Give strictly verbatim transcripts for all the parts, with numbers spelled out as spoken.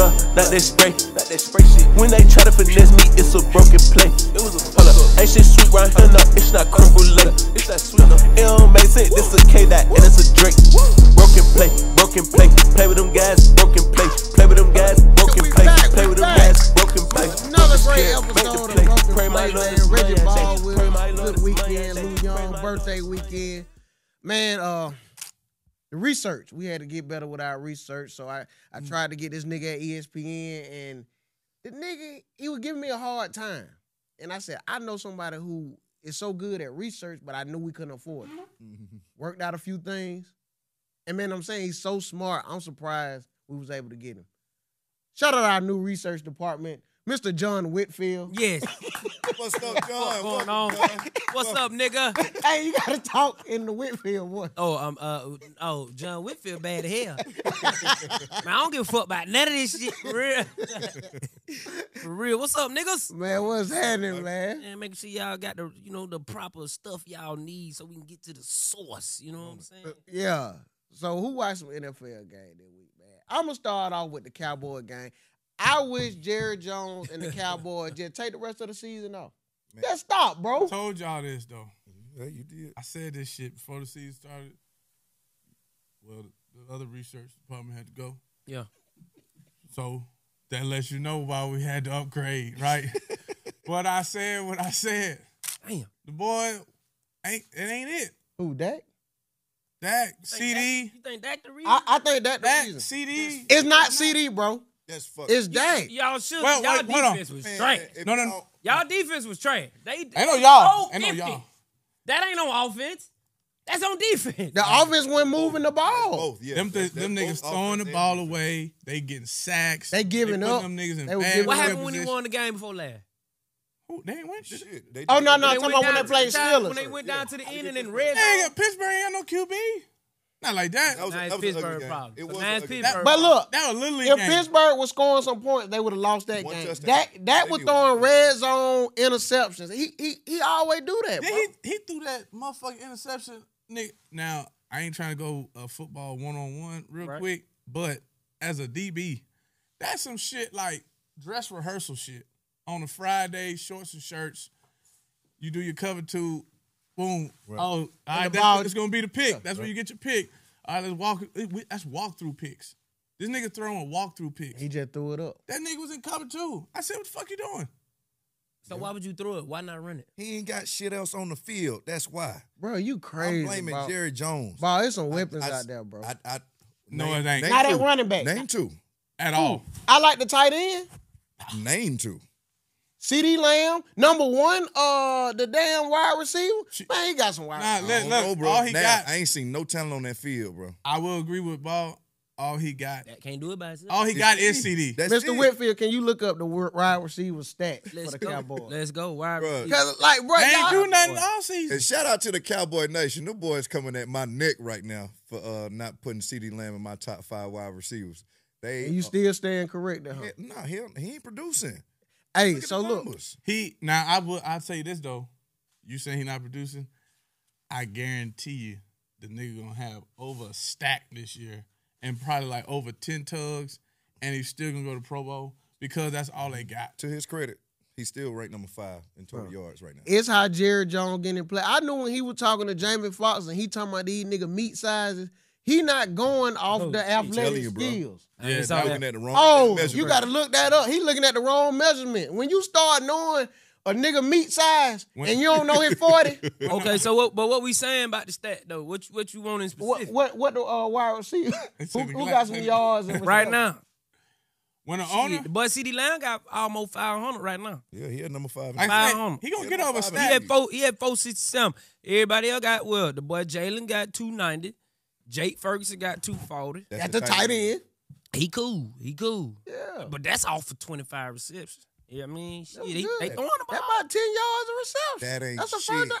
love that they spray. When they try to finesse me, it's a broken play. Hold up, ain't shit sweet right here, no, it's not creme brulee. It don't make sense, this a K that and it's a drink. Broken play, broken play, play with them guys, broken play. Play with them guys, broken play, play with them guys, broken play. Another great episode of Broken Play, man. Reggie Ball with a good weekend, Lou Young, birthday weekend. Man, uh... the research, we had to get better with our research, so I, I tried to get this nigga at E S P N, and the nigga, he was giving me a hard time. And I said, I know somebody who is so good at research, but I knew we couldn't afford it. Mm-hmm. Worked out a few things. And, man, I'm saying he's so smart, I'm surprised we was able to get him. Shout out our new research department, Mister John Whitfield. Yes. What's up, John? What's going on? What's up, nigga? Hey, you gotta talk in the Whitfield one. Oh, um, uh, oh, John Whitfield bad as hell. Man, I don't give a fuck about none of this shit. For real. For real. What's up, niggas? Man, what's happening, man? Man, make sure y'all got the, you know, the proper stuff y'all need so we can get to the source. You know what I'm saying? Uh, yeah. So who watched some N F L game this week, man? I'm gonna start off with the Cowboy game. I wish Jerry Jones and the Cowboys just take the rest of the season off. Man. Just stop, bro. I told y'all this, though. Yeah, you did. I said this shit before the season started. Well, the other research department had to go. Yeah. So that lets you know why we had to upgrade, right? What I said, what I said. Damn. The boy, ain't it ain't it. Who, Dak? Dak, C D. That, you think Dak the reason? I, I think that the Dak, reason. C D. It's not C D, bro. That's fucked. It's Dak. Y'all should. Well, y'all defense was trash. No, no, no. Y'all defense was trash. They ain't no y'all. Ain't no y'all. That ain't on offense. That's on defense. The offense wasn't moving the ball. Both, yeah. Them, th them niggas throwing the ball away. They getting sacks. They giving up. Them niggas in bad. What happened when he won the game before last? Oh, they ain't win shit. They oh no, no. Talking about when they played Steelers. When they went down to the end and then red. Nigga, Pittsburgh ain't got no Q B. Not like that. That was, that was Pittsburgh problem. It was Pittsburgh. That, but look, that was literally if game. Pittsburgh was scoring some points, they would have lost that one game. Touchdown. That that they was throwing red zone interceptions. He he he always do that. Bro. He he threw that motherfucking interception, nigga. Now I ain't trying to go uh, football one on one real right. quick, but as a D B, that's some shit like dress rehearsal shit on a Friday, shorts and shirts. You do your cover two. Boom. Right. Oh, all right, that's, it's gonna be the pick. Yeah, that's right. Where you get your pick. All right, let's walk. We, that's walkthrough picks. This nigga throwing walkthrough picks. He just threw it up. That nigga was in cover two. I said, what the fuck you doing? So yeah. Why would you throw it? Why not run it? He ain't got shit else on the field. That's why. Bro, you crazy. I'm blaming bro. Jerry Jones. Bro, there's some weapons I, I, out there, bro. I, I, I, no, name, it ain't. Not at running back. Name two. At all. Ooh, I like the tight end. Name two. C D Lamb, number one, uh, the damn wide receiver. Man, he got some wide nah, receivers. Nah, look, bro. All he now, got, I ain't seen no talent on that field, bro. I will agree with Ball. All he got. That can't do it by himself. All he it's got is C D. That's Mister It. Whitfield, can you look up the wide receiver stat Let's for the go. Cowboys? Let's go, wide receiver. Like, bro, they ain't do nothing boy. all season. And shout out to the Cowboy Nation. Them boys coming at my neck right now for uh, not putting C D Lamb in my top five wide receivers. They and you uh, still stand correct now, huh? No, nah, he, he ain't producing. Hey, look so look. He now I would I'll tell you this though. You saying he not producing? I guarantee you the nigga gonna have over a stack this year and probably like over ten tugs, and he's still gonna go to Pro Bowl because that's all they got. To his credit, he's still ranked number five in total right. yards right now. It's how Jerry Jones getting play. I knew when he was talking to Jamie Foxx and he talking about these nigga meat sizes. He not going off oh, the athletic you, skills. Yeah, he's looking at the wrong Oh, you got to look that up. He looking at the wrong measurement. When you start knowing a nigga meat size when? and you don't know his forty. Okay, so what, but what we saying about the stat though? What what you want in specific? What what, what the uh, wide receiver? who, who got some yards and right up? now? When the owner, but C D Lamb got almost five hundred right now. Yeah, he had number five. Five hundred. He gonna he get over stat. He had four. He had four sixty seven. Everybody else got well. The boy Jalen got two ninety. Jake Ferguson got two forty. Got the tight end. He cool. He cool. Yeah. But that's all for twenty-five receptions. Yeah, I mean, shit. They, they throwing about, about ten yards of reception. That ain't that's a shit.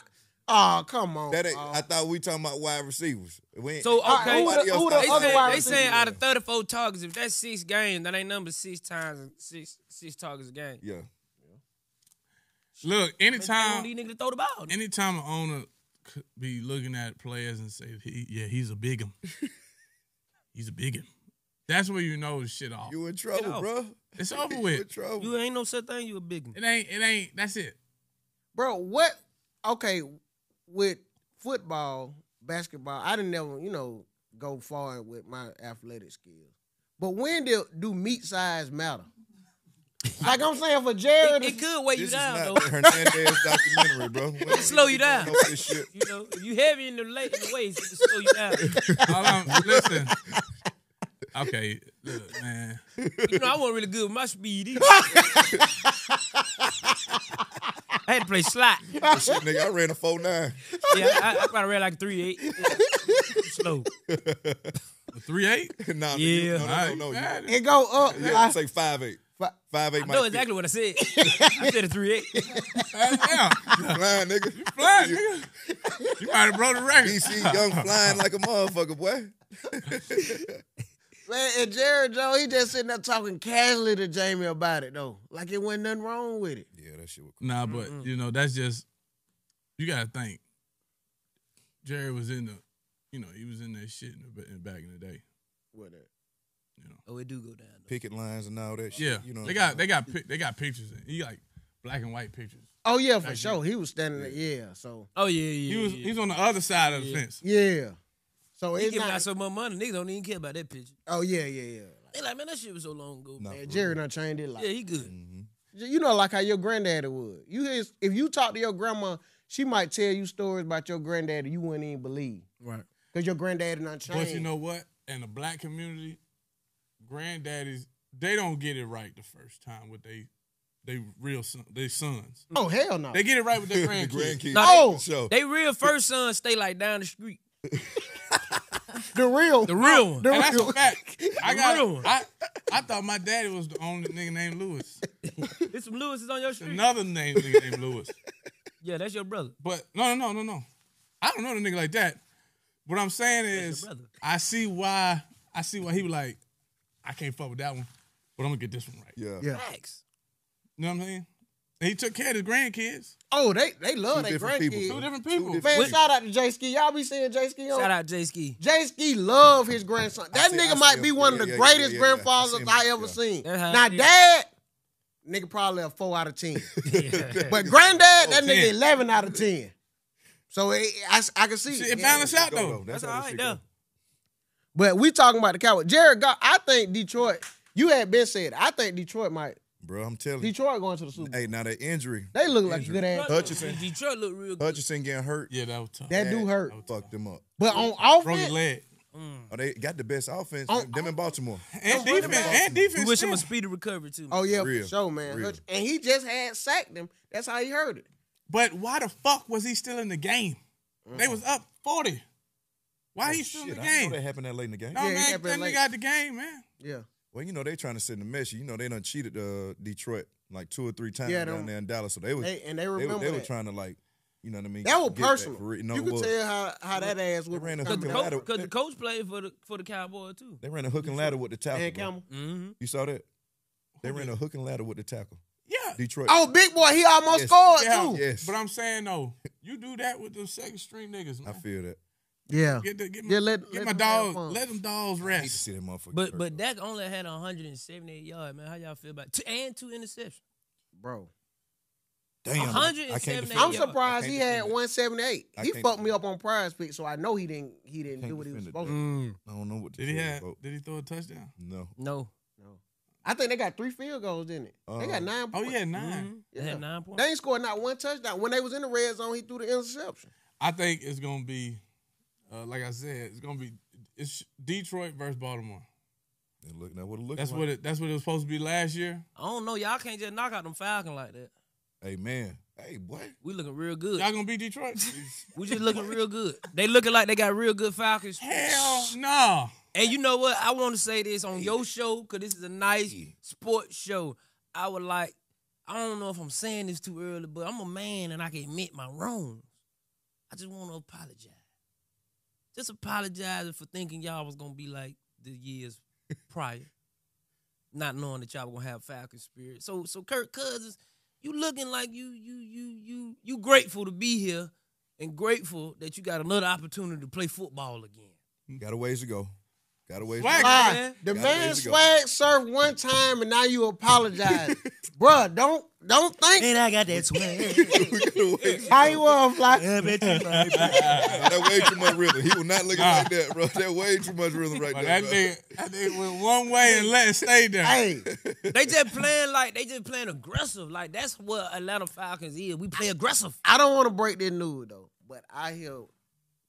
Oh, come on. That ain't, oh. I thought we talking about wide receivers. We so, okay. Who the, who the they other saying, wide they saying out of thirty-four targets, if that's six games, that ain't number six times six six targets a game. Yeah. yeah. Look, anytime. These niggas throw the ball. Anytime an owner could be looking at players and say, he, yeah, he's a big 'em. He's a big 'em. That's where you know shit off. You in trouble, bro. It's over you with. In trouble. You ain't no such thing. You a big one. It ain't. It ain't. That's it, bro. What? Okay, with football, basketball, I didn't never, you know, go far with my athletic skills. But when do do meat size matter? Like I'm saying for Jared, it, it could weigh you down though. Hernandez documentary, bro. It slow you down. You know, if you heavy in the late in the waist, it slow you down. Hold on, listen. Okay, look, man. You know, I wasn't really good with my speed either. I had to play slot. Oh, shit, nigga, I ran a four nine. Yeah, I, I probably ran like a three eight. Slow. A three eight? Nah, yeah. No, no, no, no, no. It go up. Yeah, it's like five eight. five eight. I know exactly what I said. I said a three eight. Yeah. You flying, nigga. You flying, nigga. You might have broke the record. D C Young flying like a motherfucker, boy. Man, and Jerry Jones, he just sitting there talking casually to Jamie about it, though. Like it wasn't nothing wrong with it. Yeah, that shit was cool. Nah, but, mm-hmm. you know, that's just, you got to think. Jerry was in the, you know, he was in that shit in the, in, back in the day. What that? You know. Oh, it do go down. Though. Picket lines and all that shit. Yeah. You know they, got, they, got, they got pictures. In. He like black and white pictures. Oh, yeah, for like sure. He was standing there, yeah, so. Oh, yeah, yeah, he was, yeah. He was on the other side of the yeah. fence. Yeah. So he giving out so much money, niggas don't even care about that picture. Oh, yeah, yeah, yeah. They like, man, that shit was so long ago. No, man, really. Jerry done changed it. Like, yeah, he good. Mm-hmm. You know, like how your granddaddy would. You his, if you talk to your grandma, she might tell you stories about your granddaddy you wouldn't even believe. Right. Because your granddaddy done changed. But you know what? In the black community, granddaddies, they don't get it right the first time with they They real son, they sons. Oh, hell no. They get it right with their grandkids. the grandkids. No, oh. They real first sons stay like down the street. The real, the real one. The and real. That's a fact. I got. Real. I I thought my daddy was the only nigga named Lewis. There's some Lewises on your street. Another name nigga named Lewis. Yeah, that's your brother. But no, no, no, no, no. I don't know the nigga like that. What I'm saying is, I see why. I see why he was like, I can't fuck with that one, but I'm gonna get this one right. Yeah. Yeah. Facts. You know what I'm saying? He took care of his grandkids. Oh, they they love their grandkids. People. Two different people. Two different Man, people. Shout out to Jay Ski. Y'all be seeing Jay Ski on? Shout out Jay Ski. Jay Ski love his grandson. That see, nigga I might see, be one yeah, of the yeah, greatest yeah, yeah, grandfathers I, I ever yeah. seen. Uh-huh. Now, yeah. Dad, nigga probably a four out of ten. Yeah. But Granddad, that nigga ten. eleven out of ten. So it, I, I can see. It balanced yeah. out, though. That's, That's all right, though. But we talking about the Cowboys. Jared, I think Detroit, you had been said, I think Detroit might. Bro, I'm telling you. Detroit going to the Super Bowl. Hey, now that injury. They look injury. like good ass. Hutchinson. Detroit look real good. Hutchinson getting hurt. Yeah, that was tough. That, that do hurt. Fucked them up. But on offense. Broke his leg. Mm. Oh, they got the best offense. On, them on, in Baltimore. And defense. And defense. We wish him a speedy recovery, too. Man. Oh, yeah, real, for sure, man. Real. And he just had sacked them. That's how he heard it. But why the fuck was he still in the game? Mm. They was up forty. Why oh, he still shit, in the game? I didn't know that happened that late in the game. No, yeah, man, that nigga got the game, man. Yeah. Well, you know, they trying to sit in the mesh. You know, they done cheated uh, Detroit like two or three times yeah, down there in Dallas. So they was, they, and they remember they, they were trying to, like, you know what I mean? That was personal. That you no, could was, tell how, how that ass was. Because the, co the coach played for the for the Cowboys, too. They ran a hook and ladder with the tackle. Mm-hmm. You saw that? They ran a hook and ladder with the tackle. Yeah. Detroit. Oh, big boy, he almost yes. scored, yeah, too. Yes. But I'm saying, though, you do that with them second-string niggas, man. I feel that. Yeah, get, the, get my, yeah, let, get let my dog. Let them dogs rest. I hate to see that motherfucker. But hurt, but Dak only had one hundred seventy-eight yards, man. How y'all feel about it? Two, and two interceptions, bro. Damn, one hundred seventy-eight. I'm surprised he had one seventy-eight. He fucked me up on Prize Picks, so I know he didn't. He didn't do what he was supposed to. Mm. I don't know what. Did he have? Did he throw a touchdown? No. No. No. I think they got three field goals, didn't it? Uh, they got nine points. Oh yeah, nine. Mm-hmm. Yeah. They had nine points. They ain't scored not one touchdown. When they was in the red zone, he threw the interception. I think it's gonna be. Uh, like I said, it's gonna be it's Detroit versus Baltimore. And look now what it looks that's like. What it, that's what it was supposed to be last year. I don't know, y'all can't just knock out them Falcons like that. Hey man, hey boy, we looking real good. Y'all gonna beat Detroit? We just looking real good. They looking like they got real good Falcons. Hell no. And you know what? I want to say this on yeah. your show because this is a nice yeah. sports show. I would like. I don't know if I'm saying this too early, but I'm a man and I can admit my wrongs. I just want to apologize. Just apologizing for thinking y'all was going to be like the years prior, not knowing that y'all were going to have Falcon spirit. So, so Kirk Cousins, you looking like you, you, you, you, you grateful to be here and grateful that you got another opportunity to play football again. Got a ways to go. Got away from man. The Got man swag surfed one time and now you apologize. Bruh, don't don't think. And I got that swag. How you want, Fly? Yeah, man, too, man. That way too much rhythm. He was not looking uh, like that, bro. That way too much rhythm right there. That nigga, that nigga went one way and let it stay there. Hey, they just playing like they just playing aggressive. Like that's what Atlanta Falcons is. We play aggressive. I don't want to break this news though, but I hear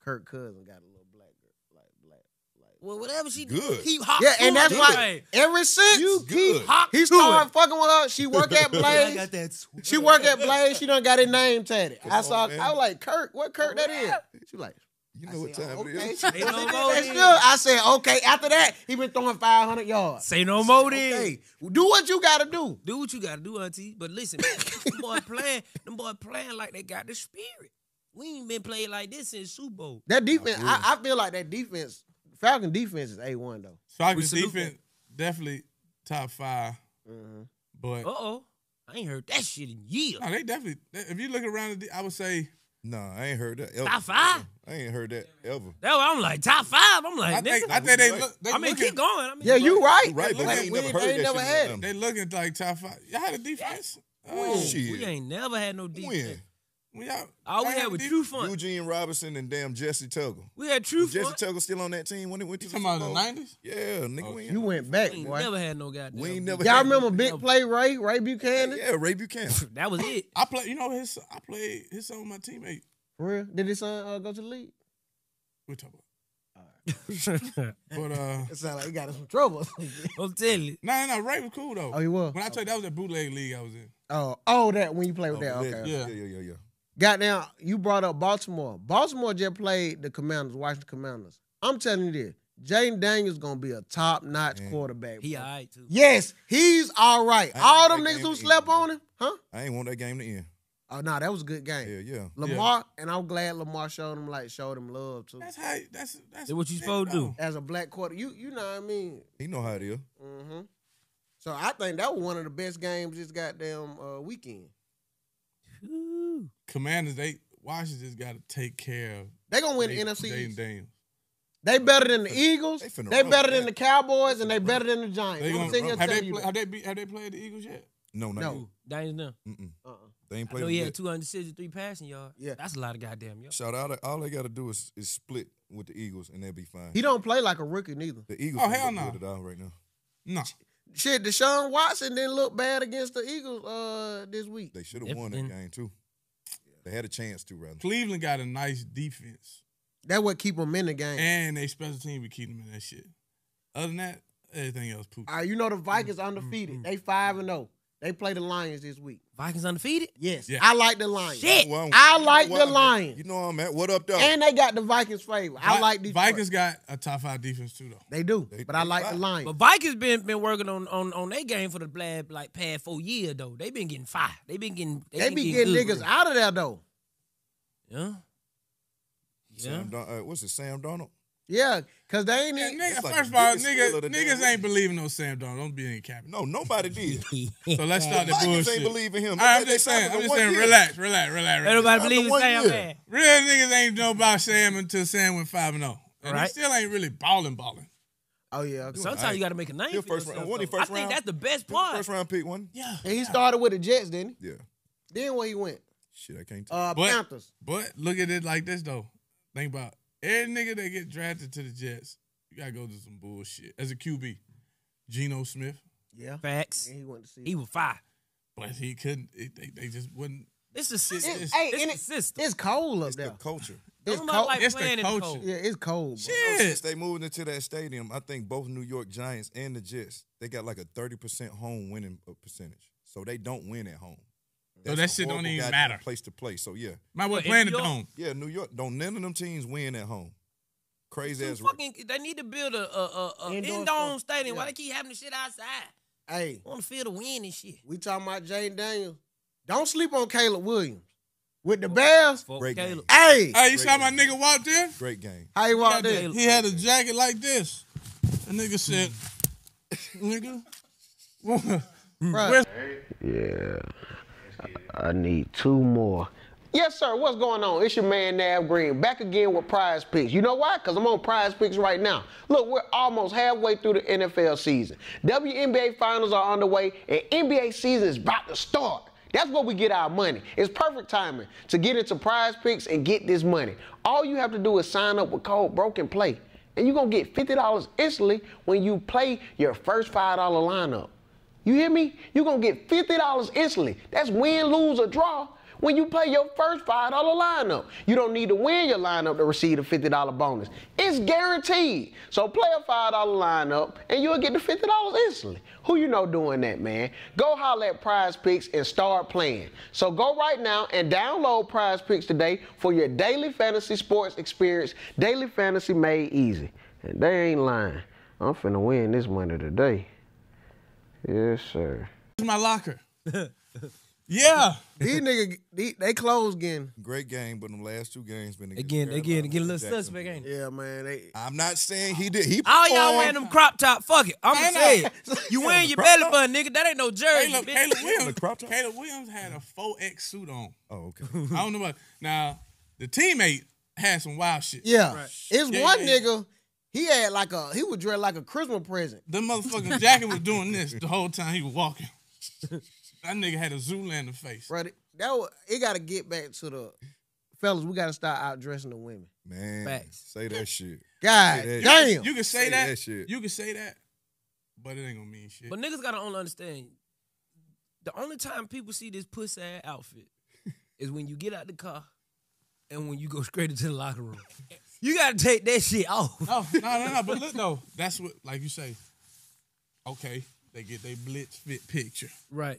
Kirk Cousins got a little black girl, like black, like. Well, whatever she do, keep hot. Yeah, and that's why ever since you keep hot, he started fucking with her. She work at Blaze. I got that. She work at Blaze. She done got her name tatted. I saw. Man. I was like, Kirk, what Kirk that is? She like, you know what time it is? Say no more. I said, okay. After that, he been throwing five hundred yards. Say no more. Then do what you gotta do. Do what you gotta do, auntie. But listen, them boy playing, them boy playing like they got the spirit. We ain't been playing like this since Super Bowl. That defense, I, I, I feel like that defense, Falcon defense is A one, though. Falcons defense, definitely top five. Mm-hmm. But Uh-oh. I ain't heard that shit in years. No, they definitely, if you look around, I would say. No, I ain't heard that ever. Top five? I ain't heard that ever. That, I'm like, top five? I'm like, I think, nigga. I think they look. They I mean, looking, keep going. I mean, yeah, you right. You right, but like, they ain't we, never heard ain't that never shit had it. They looking like top five. Y'all had a defense? Yeah. Oh, when? Shit. We ain't never had no defense. When? We out, all we had was True Fun. Eugene Robinson and damn Jesse Tuggle. We had True Fun. Jesse Tuggle still on that team when it went to the Super Bowl. nineties? Yeah, nigga. Oh, we you went back, we boy. We never had no goddamn. We ain't never. Y'all remember Big Play Ray? Ray Buchanan? Yeah, yeah, Ray Buchanan. That was it. I played, you know, his. I played his son with my teammate. For real? Did his son uh, go to the league? We're talking about. But uh, it sound like he got in some trouble. I'm telling you. No, no, no. Ray was cool though. Oh, he was. When I told you that was that bootleg league I was in. Oh, oh, that when you play with oh, that. Okay. Yeah, yeah, yeah, yeah. Goddamn, you brought up Baltimore. Baltimore just played the Commanders, Washington Commanders. I'm telling you this. Jayden Daniels gonna be a top-notch quarterback. He all right too. Yes, he's all right. All them niggas who slept on him, huh? I ain't want that game to end. Oh, no, nah, that was a good game. Yeah, yeah. Lamar, yeah. And I'm glad Lamar showed him, like, showed him love, too. That's how, that's, that's what you supposed to do. As a black quarter, you you know what I mean? He know how it is. Mm-hmm. So I think that was one of the best games this goddamn uh, weekend. Ooh. Commanders, they, Washington's got to take care of. They going to win they, the N F C East. They better than the Eagles, they, they better run, than man. the Cowboys, and they better than the Giants. They gonna, have, they play, have, they be, have they played the Eagles yet? No, not no. Giants, no. Mm-mm. Uh-uh. They ain't played. I know he had two hundred sixty-three passing yards. Yeah. That's a lot of goddamn yards. Shout out. All they got to do is, is split with the Eagles, and they'll be fine. He don't play like a rookie, neither. The Eagles oh, hell no. good at all right now. No. Shit, Deshaun Watson didn't look bad against the Eagles uh, this week. They should have won that game, too. They had a chance to, rather. Cleveland got a nice defense. That would keep them in the game. And they special team would keep them in that shit. Other than that, everything else poop. All right, you know the Vikings mm-hmm. undefeated. Mm-hmm. They five and oh. They play the Lions this week. Vikings undefeated? Yes. Yeah. I like the Lions. Shit. Well, I like well, the well, Lions. You know what I'm at. What up, though? And they got the Vikings' favor. I Vi like Detroit. Vikings got a top five defense, too, though. They do. They, but they I like fight. the Lions. But Vikings been been working on on, on their game for the blab, like past four years, though. They been getting fire. They been getting They, they been be getting, getting niggas out of there, though. Yeah. Yeah. Sam uh, what's it, Sam Darnold? Yeah, because they ain't even. Yeah, like first of all, niggas, of niggas ain't believing no Sam Darnold. Don't be any cap. No, nobody did. So let's start the bullshit. Niggas ain't believing him. Right, I'm just saying, I'm just saying, year. relax, relax, relax. Everybody believe in Sam, man. Real niggas ain't know about Sam until Sam went five and oh. And, oh. and right. He still ain't really balling, balling. Oh, yeah. Okay. Sometimes right. you got to make a name for first yourself. Round. First I think round, that's the best part. First round pick one. Yeah. And he yeah. started with the Jets, didn't he? Yeah. Then where he went? Shit, I can't tell. Panthers. But look at it like this, though. Think about it. Every nigga that get drafted to the Jets, you gotta go do some bullshit. As a Q B, Geno Smith. Yeah. Facts. And he went to see. He was fire. But he couldn't. It, they, they just wouldn't. It's the system. It's, it's, hey, it's, it's, the system. It's cold up it's there. The culture. It's cold. Like it's the culture. Cold. Yeah, it's cold. Bro. Shit. Since they moved into that stadium, I think both New York Giants and the Jets, they got like a thirty percent home winning percentage. So they don't win at home. That's so that shit don't even matter. Place to place. So, yeah. Might well playing at home. Yeah, New York. Don't none of them teams win at home. Crazy ass. Fucking, they need to build a, a, a in-dome stadium. Yeah. Why they keep having the shit outside? Hey. I want to feel the win and shit. We talking about Jayden Daniels. Don't sleep on Caleb Williams. With the Bears. Great Caleb. Hey. Hey, you saw my nigga walk there? Great game. How he walked there? He had a jacket like this. The nigga said, nigga, what? Yeah. I need two more Yes, sir. What's going on? It's your man, Nav Green, back again with Prize Picks. You know why? Because I'm on Prize Picks right now. Look, we're almost halfway through the N F L season. W N B A finals are underway, and N B A season is about to start. That's where we get our money. It's perfect timing to get into Prize Picks and get this money. All you have to do is sign up with code BROKENPLAY, and you're going to get fifty dollars instantly when you play your first five dollar lineup. You hear me? You're going to get fifty dollars instantly. That's win, lose, or draw when you play your first five dollar lineup. You don't need to win your lineup to receive the fifty dollar bonus. It's guaranteed. So play a five dollar lineup, and you'll get the fifty dollars instantly. Who you know doing that, man? Go holler at Prize Picks and start playing. So go right now and download Prize Picks today for your daily fantasy sports experience, daily fantasy made easy. And they ain't lying. I'm finna win this money today. Yes, sir. This is my locker. Yeah. These niggas, they, they close again. Great game, but them last two games been against Again, again, get a little Jackson. Suspect, ain't it? Yeah, man. They, I'm not saying he did. He all y'all wearing them crop top. Fuck it. I'm going to say it. You wearing your belly button, nigga. That ain't no jersey. Caleb, Caleb, Williams, Caleb Williams had a four X suit on. Oh, okay. I don't know about. Now, the teammate had some wild shit. Yeah. Right. It's yeah, one yeah. nigga. He had like a, he was dressed like a Christmas present. The motherfucking jacket was doing this the whole time he was walking. That nigga had a Zoolander face. Right. That was, it got to get back to the, fellas, we got to start outdressing the women. Man. Facts. Say that shit. God that damn. Shit. You can say, say that. that shit. You can say that, but it ain't going to mean shit. But niggas got to only understand, the only time people see this puss-ass outfit is when you get out the car and when you go straight into the locker room. You gotta take that shit off. No, no, no, no. But look, though, that's what, like you say. Okay, they get their blitz fit picture. Right.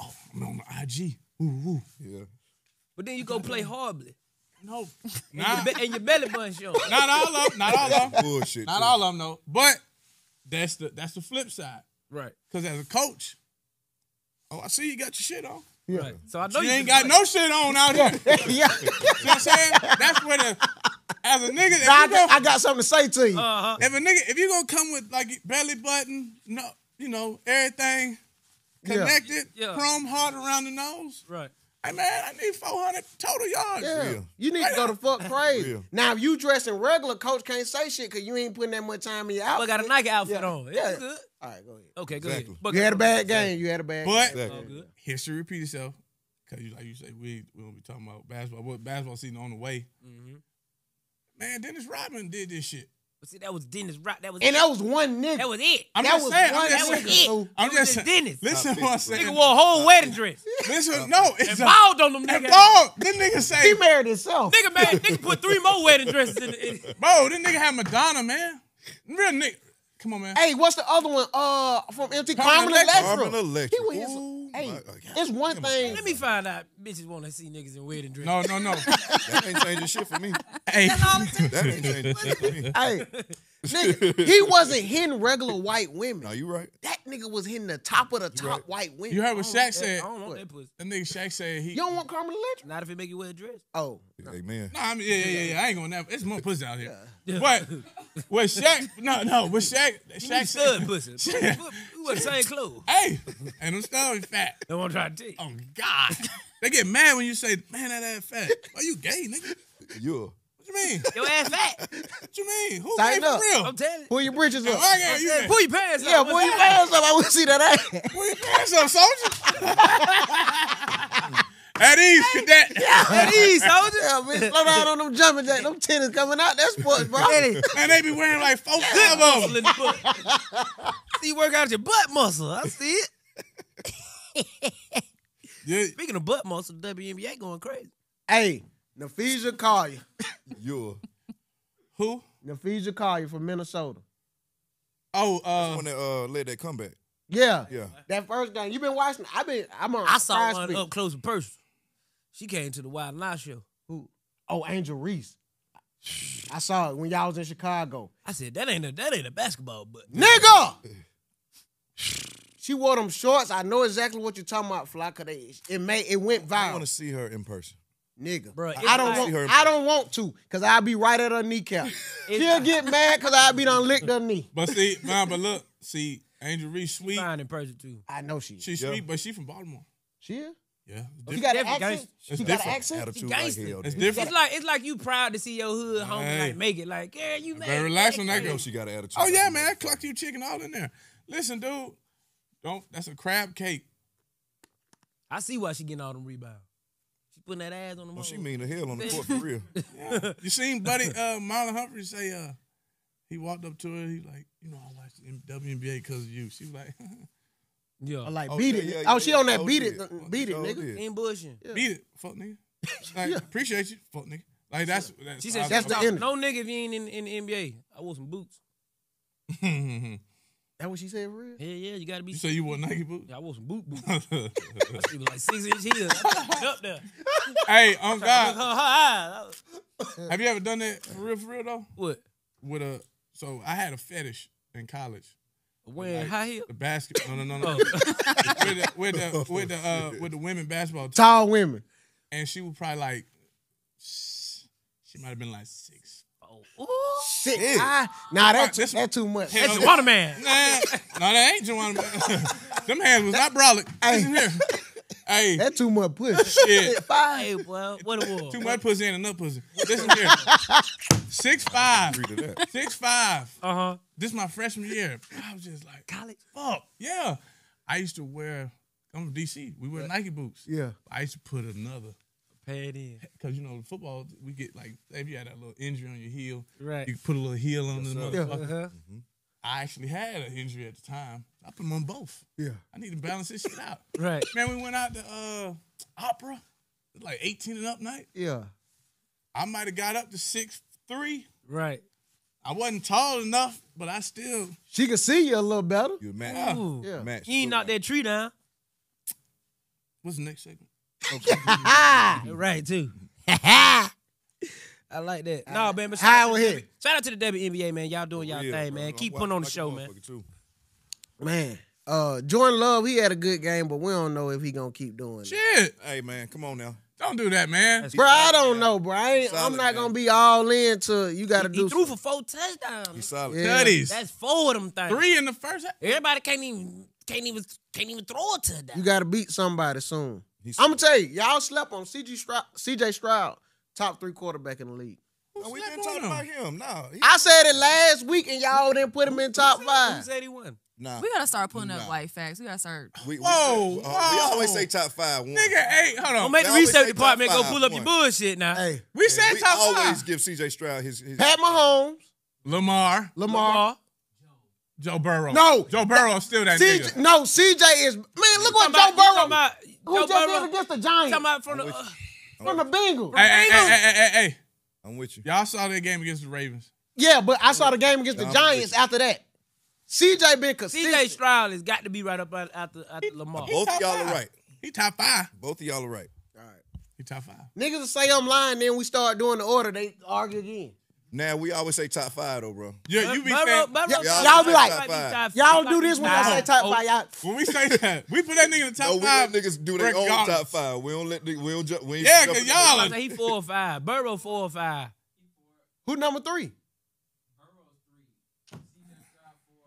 Oh, I'm on the I G. Ooh, ooh. Yeah. But then you go play horribly. No. Not, and, your, and your belly button show. Not all of them. Not all of them. Bullshit. Not too. all of them, though. But that's the that's the flip side. Right. Because as a coach, oh, I see you got your shit on. Yeah. Right. So I know she you ain't got play. no shit on out here. Yeah. You know what I'm saying? That's where the, as a nigga, if no, you go, I got something to say to you. Uh-huh. If a nigga, if you gonna come with like belly button, no, you know, everything connected, yeah. Yeah. Chrome hard around the nose. Right. Hey man, I need four hundred total yards. Yeah. Real. You need right to go to fuck crazy. Real. Now if you dressing regular, coach can't say shit because you ain't putting that much time in your outfit. But got a Nike outfit yeah. on. It's yeah. good. All right, go ahead. Okay, go exactly. ahead. But you had a bad game. You had a bad but game. But exactly. history repeats itself. Because, like you say, we, we don't be talking about basketball. What basketball season on the way. Mm-hmm. Man, Dennis Rodman did this shit. But see, that was Dennis Rodman. That was and it. that was one nigga. That was it. I'm that just was saying. One, I'm just that saying. was it. I'm it just saying. Dennis. Listen to what I'm saying. Nigga wore a whole wedding dress. Listen, no. It's bald on them niggas. Involved. This nigga say. He married himself. Nigga, man, nigga put three more wedding dresses in the. Bro, this nigga had Madonna, man. Real nigga. Come on, man. Hey, what's the other one? Uh, from M T. Carmen Electra. He was his, Ooh, hey, my, oh, it's one thing. Let me find out. Bitches want to see niggas in wedding dresses. No, no, no. That ain't changing shit for me. Hey, that ain't changing shit for me. Hey, nigga, he wasn't hitting regular white women. No, you right. That nigga was hitting the top of the you top right. white women. You heard what Shaq said? I don't know that pussy. That nigga Shaq said he. You don't want Carmen Electra? Not if it make you wear a dress. Oh, no. Amen. No, I mean, yeah, yeah, yeah. I ain't gonna never. It's more pussy out here. Yeah. But. With Shaq, no, no, with Shaq, Shaq said, pussy. We wear the same clothes. Hey, and them studs fat. That's what I'm trying to tell you. Oh, God. They get mad when you say, man, that ass fat. Are you gay, nigga? You. What you mean? Your ass fat. What you mean? Who gay for real? I'm telling you. Pull your britches up. Hey, you pull your pants yeah, up. Yeah, pull your pants up. I want to see that ass. Pull your pants up, soldier. At ease, hey, cadet. Yeah, at ease, soldier. Yeah, man, slow down on them jumping jacks. Them tennis coming out. That's sports, bro. And they be wearing like four yeah, of them. See, you work out your butt muscle. I see it. Yeah. Speaking of butt muscle, W N B A going crazy. Hey, Napheesa Collier. You. Who? Napheesa Collier from Minnesota. Oh, uh. That's when they uh, led that comeback. Yeah. Yeah. That first game. You been watching? I've been, I'm on. I saw one up close and personal. She came to the Wild and Out show. Who? Oh, Angel Reese. I saw it when y'all was in Chicago. I said, that ain't a, that ain't a basketball butt. Nigga! She wore them shorts. I know exactly what you're talking about, Fly, because it, made, it went viral. I want to see her in person. Nigga. Bro, I, don't like, want, her I don't want to, because I'll be right at her kneecap. She'll get mad, because I'll be done licked her knee. But see, man, but look, see, Angel Reese sweet. Fine in person too. I know she is. She's yeah. sweet, but she from Baltimore. She is? Yeah. She got an accent. She got an accent. It's different. It's like it's like you proud to see your hood homie hey. like make it. Like, yeah, you made it. Relax on that girl. She got an attitude. Oh yeah, man, I clucked you chicken all in there. Listen, dude, don't. That's a crab cake. I see why she getting all them rebounds. She putting that ass on the. Well, she mean the hell on the court for real. Yeah. You seen Buddy uh, Marlon Humphrey say uh, he walked up to her. He like, you know, I watched W N B A because of you. She was like. Yeah, or like oh, beat yeah, it. Yeah, yeah, oh, she yeah, on that oh, beat it, it. Oh, beat it, nigga. Did. Ain't bullshit. Yeah. Beat it, fuck nigga. Like, yeah. Appreciate you, fuck nigga. Like that's. that's she said, "That's the end." No nigga, if you ain't in, in the N B A, I wore some boots. That what she said for real? Yeah, yeah, you gotta be. You say you wore Nike boots? Yeah, I wore some boot boots. She was like six inch heels. Up there. Hey, on God. Have you ever done that for real? For real though? What? With a so I had a fetish in college. Wearing like high heel? The basketball. No, no, no, no. with, the, with, the, with, the, uh, with the women basketball team. Tall women. And she was probably like, she might have been like six. Oh, six. six. I, nah, that's right, that too much. That's Juana Man. Nah, no, that ain't Juana Man. Them hands was not brolic. Hey. Hey. That too much pussy. Shit. Five, boy. What a war. Too much pussy and enough pussy. Listen here. Six five. Six five. Uh-huh. This is my freshman year. I was just like, college? Fuck. Yeah. I used to wear, I'm from D C. We wear right. Nike boots. Yeah. I used to put another. Pad in. Because, you know, football, we get like, if you had that little injury on your heel, right. You put a little heel on yes, the motherfucker. Uh-huh. Mm-hmm. I actually had an injury at the time. I put them on both. Yeah. I need to balance this shit out. Right. Man, we went out to uh, opera, like eighteen and up night. Yeah. I might have got up to six three. Right. I wasn't tall enough, but I still. She could see you a little better. You match. Yeah. Yeah. Match. You ain't knocked that tree down. What's the next segment? Okay. Right, too. I like that. No, man, but shout out, to shout out to the W N B A, man. Y'all doing y'all yeah, thing, man. Bro, Keep putting on the like show, man. Too. Man, uh, Jordan Love, he had a good game, but we don't know if he gonna keep doing Shit. it. Shit. Hey, man, come on now. Don't do that, man. That's bro, solid, I don't man. know, bro. I ain't, solid, I'm not man. gonna be all in to you gotta he, do. He threw something. for four touchdowns. He's solid. Yeah. Tutties. That's four of them things. Three in the first. Everybody can't even can't even can't even throw a touchdown. You gotta beat somebody soon. He's I'm gonna tell you, y'all slept on C J Stroud, C J Stroud, top three quarterback in the league. No, we didn't talk about him. No, he... I said it last week, and y'all didn't put him in top five. Who said he won? Nah, we gotta start putting nah. up white facts. We gotta start. We, we, whoa, uh, whoa! We always say top five. One. Nigga, hey, hold on. Don't make the research department go pull up one. your bullshit now. Hey, we hey, said we top five. We always give C J Stroud his, his. Pat Mahomes, Lamar, Lamar. Lamar. Joe Burrow. No. Joe Burrow is still that nigga. No, C J is... Man, look what Joe Burrow... Who just did against the Giants? Come out from the... From the Bengals. Hey, hey, hey, hey, hey. I'm with you. Y'all saw that game against the Ravens. Yeah, but I saw the game against the Giants after that. C J been consistent. C J Stroud has got to be right up after Lamar. Both of y'all are right. He top five. Both of y'all are right. All right. He top five. Niggas will say I'm lying, then we start doing the order. They argue again. Now, we always say top five, though, bro. Yeah, you be saying... Y'all be like, y'all do this when I say top five. When we say that, we put that nigga in the top five. No, we let niggas do their own top five. We don't let niggas... We don't jump... Yeah, because y'all... I say he four or five. Burrow four or five. Who number three? Burrow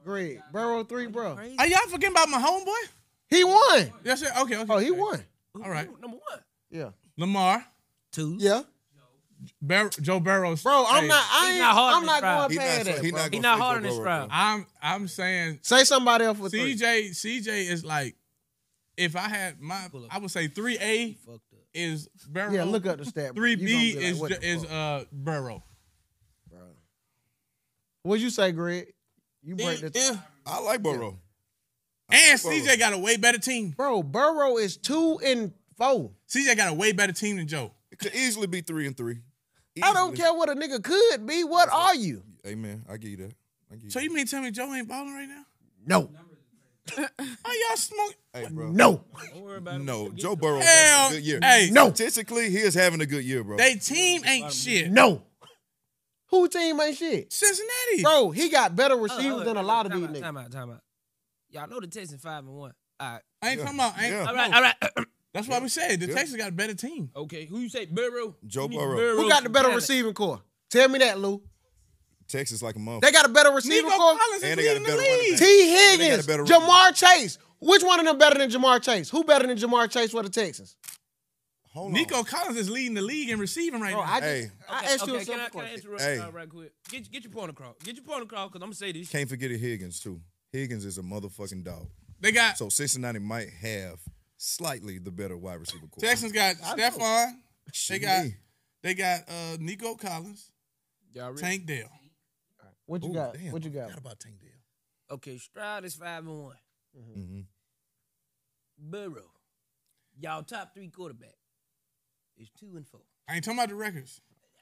three. Greg. Burrow three, bro. Are y'all forgetting about my homeboy? He won. Yes, sir. Okay, okay. Oh, he won. All right. Number one. Yeah. Lamar. Two. Yeah. Bar Joe Burrow's bro, I'm not. I ain't, not hard I'm not going past that. He's not, he not hard on this round. I'm. I'm saying. Say somebody else for three. C J. C J is like, if I had my, I would say three A is Burrow. Yeah, look up the stat. Three B is like, is uh Burrow. Bro. What'd you say, Greg? You break it, the. It, I like Burrow. Yeah. I and like C J Burrow. got a way better team. Bro, Burrow is two and four. C J got a way better team than Joe. It could easily be three and three. I don't care what a nigga could be. What are you? Amen. I give you that. I give you so you mean tell me Joe ain't balling right now? No. Oh, y'all smoking? Hey, bro. No. Don't worry about no. Him. Joe Burrow has a good year. Hey. No. Statistically, he is having a good year, bro. They team ain't shit. No. Who team ain't shit? Cincinnati. Bro, he got better receivers uh, uh, than a lot of these niggas. Time out, time out. Y'all know the Texans five and one. All right. I ain't yeah. talking about. Ain't, yeah. All right, all right. That's yeah. why we said the yeah. Texans got a better team. Okay, who you say, Burrow? Joe Burrow. Burrow. Who got the better receiving core? Tell me that, Lou. Texas like a motherfucker. They got a better receiving core. And they got a better running back. T. Higgins, Jamar Chase. Which one of them better than Jamar Chase? Who better than Jamar Chase for the Texans? Hold Nico on. Collins is leading the league in receiving right oh, now. I just, hey. I asked okay, you okay, something. Can I, can I interrupt hey. you right quick? Get, get your point across. Get your point across, because I'm going to say this. Can't forget Higgins, too. Higgins is a motherfucking dog. They got. So Cincinnati might have slightly the better wide receiver core. Texans got Stephon. They got, they got uh, Nico Collins. Tank Dell. Right. What you Ooh, got? Damn. What you got? What about Tank Dell? Okay, Stroud is five and one. Mm-hmm. Mm-hmm. Burrow, y'all top three quarterback is two and four. I ain't talking about the records.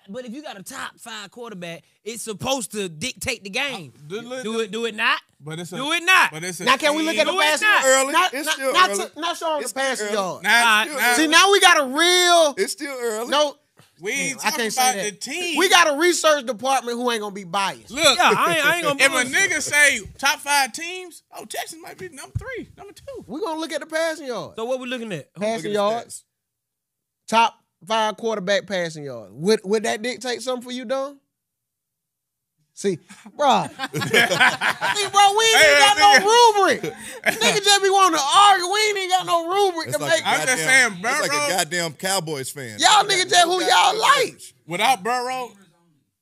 But if you got a top five quarterback, it's supposed to dictate the game. I, do, do, do it, do it not. But it's a, do it not. But it's a, now can we look at the passing early? Not, it's not, still not, early. To, not showing it's the passing yard. Nah, nah. See, now we got a real. It's still early. No. We ain't Damn, talking about the team. We got a research department who ain't gonna be biased. Look, yeah, I ain't, I ain't gonna. If a nigga say top five teams, oh, Texas might be number three, number two. We are gonna look at the passing yards. So what we looking at? Passing yards. Top five quarterback passing yards. Would would that dictate something for you, Don? See, bro. See, bro, we ain't hey, got nigga. no rubric. Nigga just be wanting to argue. We ain't got no rubric it's to like make. I'm just saying, Burrow. It's like a goddamn Cowboys fan. Y'all niggas just who y'all like. Without Burrow,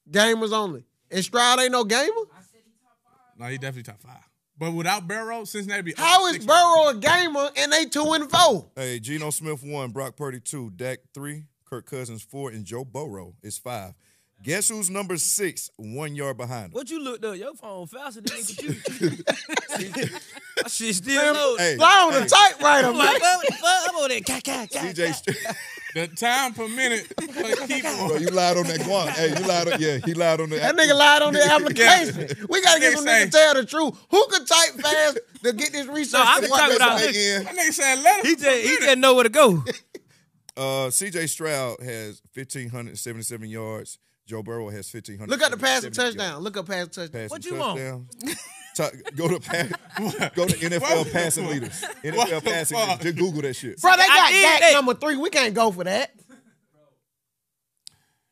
gamers only. And Stroud ain't no gamer. I said he top five. No, he definitely top five. But without Burrow, Cincinnati be. How is Burrow a gamer and they two and four? Hey, Geno Smith one, Brock Purdy two, Dak three, Kirk Cousins four, and Joe Burrow is five. Guess who's number six, one yard behind him? What you looked up? Your phone faster than the computer. That shit still loaded. Hey, Fly on hey. the typewriter. I'm like, what the fuck? I'm on that. C J The time per minute. Bro, you lied on that guan. Hey, you lied on, yeah, he lied on the That nigga lied on the application. Yeah. We got to get some niggas tell the truth. Who could type fast to get this research? No, I can talk without this. That nigga said letters. He didn't know where to go. Uh, C J Stroud has one thousand five hundred seventy-seven yards. Joe Burrow has fifteen hundred. Look up the passing touchdown. Yards. Look up passing touchdown. Passing what you touchdown. want? Go to pass, go to N F L passing leaders. N F L passing leaders. Just Google that shit. Bro, they got Dak number three. We can't go for that.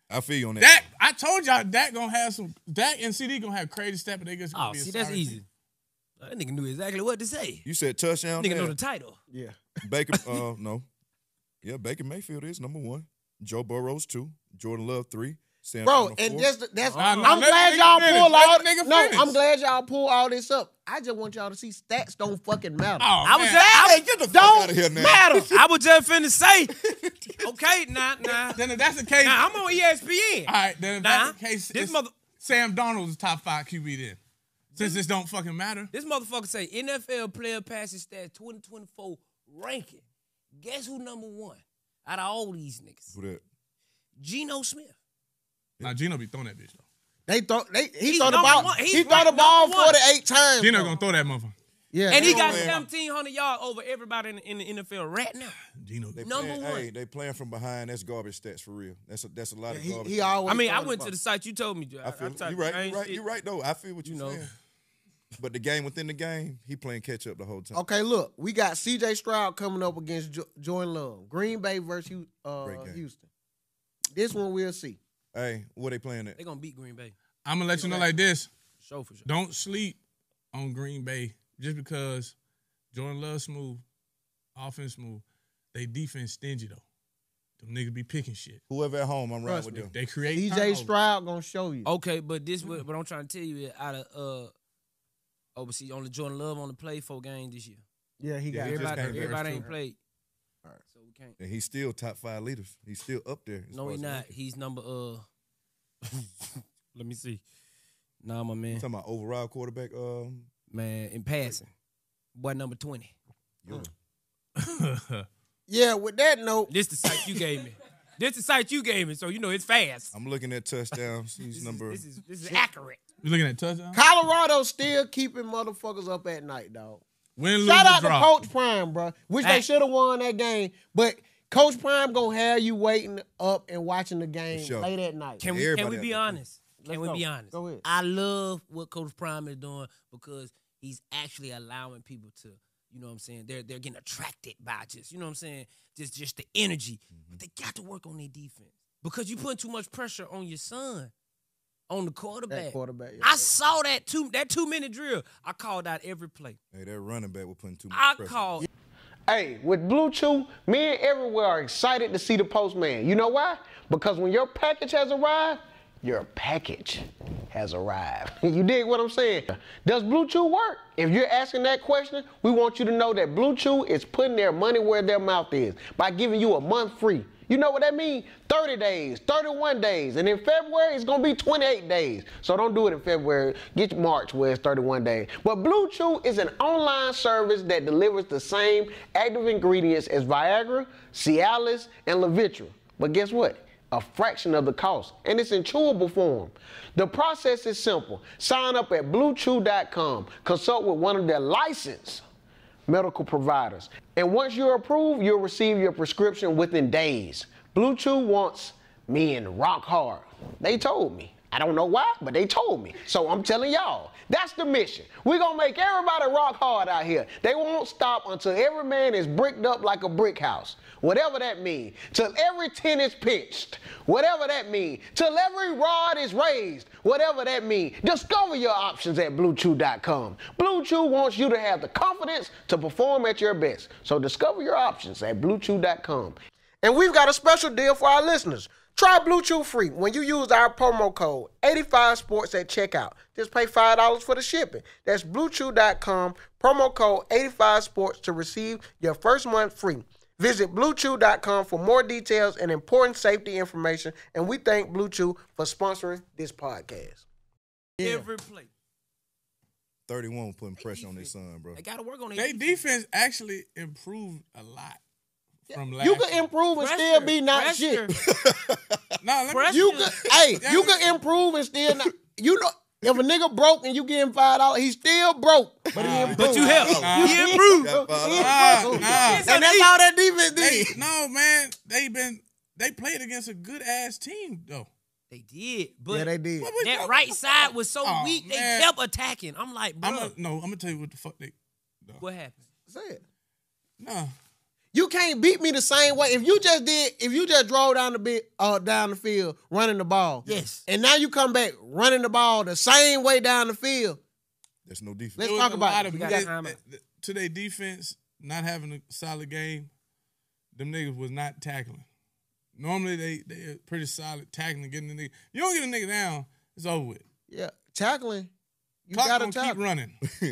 I feel you on that. Dak, I told y'all Dak gonna have some. Dak and C D gonna have crazy step, and they just gonna oh, be see, a that's easy. Team. That nigga knew exactly what to say. You said touchdown. That nigga know the title. Yeah. Baker. Uh, no. Yeah, Baker Mayfield is number one. Joe Burrow's two. Jordan Love three. Sam Bro, and just that's uh, I'm glad y'all pull all no, I'm glad y'all pull all this up. I just want y'all to see stats don't fucking matter. Oh, I was just get the fuck out of here, man. Matter. I was just finna say, okay, nah, nah. Then if that's the case, nah, I'm on E S P N. All right, then if nah, that's the case, this mother Sam Darnold's top five Q B then. Since this don't fucking matter, this motherfucker say N F L player passing stats twenty twenty-four ranking. Guess who number one out of all these niggas? Who that? Geno Smith. Now Geno be throwing that bitch though. They throw they he throw the ball. One. He throw the ball forty-eight times. Geno bro. gonna throw that motherfucker. Yeah, and he got seventeen hundred yards over everybody in, in the N F L right now. Geno, they number playing, one. Hey, they playing from behind. That's garbage stats for real. That's a, that's a lot yeah, of garbage. He, he always. I mean, I went to the site you told me. I, I feel I, I you right. You right. You right though. I feel what you, you know. saying. But the game within the game, he playing catch up the whole time. Okay, look, we got C J Stroud coming up against jo Jordan Love, Green Bay versus uh, Houston. This one we'll see. Hey, where they playing at? They gonna beat Green Bay. I'm gonna let Green you know Bay. like this. Show for sure. Don't sleep on Green Bay just because Jordan Love smooth, offense smooth. They defense stingy though. Them niggas be picking shit. Whoever at home, I'm right with them. They create. C J Stroud gonna show you. Okay, but this what I'm trying to tell you is out of uh, overseas only Jordan Love only played four games this year. Yeah, he got yeah, everybody. Everybody ain't played. All right. So we can't. And he's still top five leaders. He's still up there. No, he's not. He's number uh let me see. Nah, my man. You talking about overall quarterback, um man, in passing. Boy number twenty. Yeah, yeah with that note. This the site you gave me. This the site you gave me, so you know it's fast. I'm looking at touchdowns. He's this number is, this is this is accurate. You looking at touchdowns? Colorado still keeping motherfuckers up at night, dog. Win, Shout out to Coach Prime, bro. Which hey. they should have won that game, but Coach Prime gonna have you waiting up and watching the game sure. late at night. Can we? Everybody can we be honest? Can we go. be honest? Go ahead. I love what Coach Prime is doing because he's actually allowing people to, you know, what I'm saying, they're they're getting attracted by just, you know, what I'm saying, just just the energy. Mm-hmm. But they got to work on their defense because you putting too much pressure on your son. On the quarterback. That quarterback yeah, I right. saw that two that two minute drill. I called out every play. Hey, that running back was putting too much I pressure. I called. Hey, with Blue Chew, men everywhere are excited to see the postman. You know why? Because when your package has arrived, your package has arrived. You dig what I'm saying? Does Blue Chew work? If you're asking that question, we want you to know that Blue Chew is putting their money where their mouth is by giving you a month free. You know what that means? thirty days, thirty-one days, and in February, it's going to be twenty-eight days. So don't do it in February. Get March where it's thirty-one days. But Blue Chew is an online service that delivers the same active ingredients as Viagra, Cialis, and Levitra. But guess what? A fraction of the cost, and it's in chewable form. The process is simple. Sign up at blue chew dot com. Consult with one of their licensed medical providers. And once you're approved, you'll receive your prescription within days. Blue Chew wants men rock hard. They told me. I don't know why, but they told me. So I'm telling y'all, that's the mission. We're going to make everybody rock hard out here. They won't stop until every man is bricked up like a brick house, whatever that means, till every tin is pinched, whatever that means, till every rod is raised, whatever that means. Discover your options at blue chew dot com. Blue Chew wants you to have the confidence to perform at your best. So discover your options at blue chew dot com. And we've got a special deal for our listeners. Try Blue Chew free when you use our promo code eighty-five sports at checkout. Just pay five dollars for the shipping. That's blue chew dot com, promo code eighty-five sports to receive your first month free. Visit blue chew dot com for more details and important safety information. And we thank Blue Chew for sponsoring this podcast. Yeah. Every play. thirty-one putting pressure on their son, bro. They got to work on it. Their defense actually improved a lot. From last you could improve and pressure, still be not pressure. Shit. Nah, let me, you could, hey, you could improve and still not. You know, if a nigga broke and you give him five dollars, he's still broke, but nah, he improved. But you helped. Nah, he improved. Nah, nah. And that's how that defense did. They, no man, they been they played against a good ass team though. They did, but yeah, they did. But we, that right side was so oh, weak. They man. kept attacking. I'm like, bro. I'm a, no, I'm gonna tell you what the fuck they. No. What happened? Say it. No. You can't beat me the same way. If you just did, if you just drove down the bit, uh, down the field running the ball, yes, and now you come back running the ball the same way down the field. There's no defense. Let's talk about it. it. To their defense, not having a solid game, them niggas was not tackling. Normally they they pretty solid tackling, getting the nigga. You don't get a nigga down, it's over with. Yeah, tackling. You Clock gotta tackle. Keep running.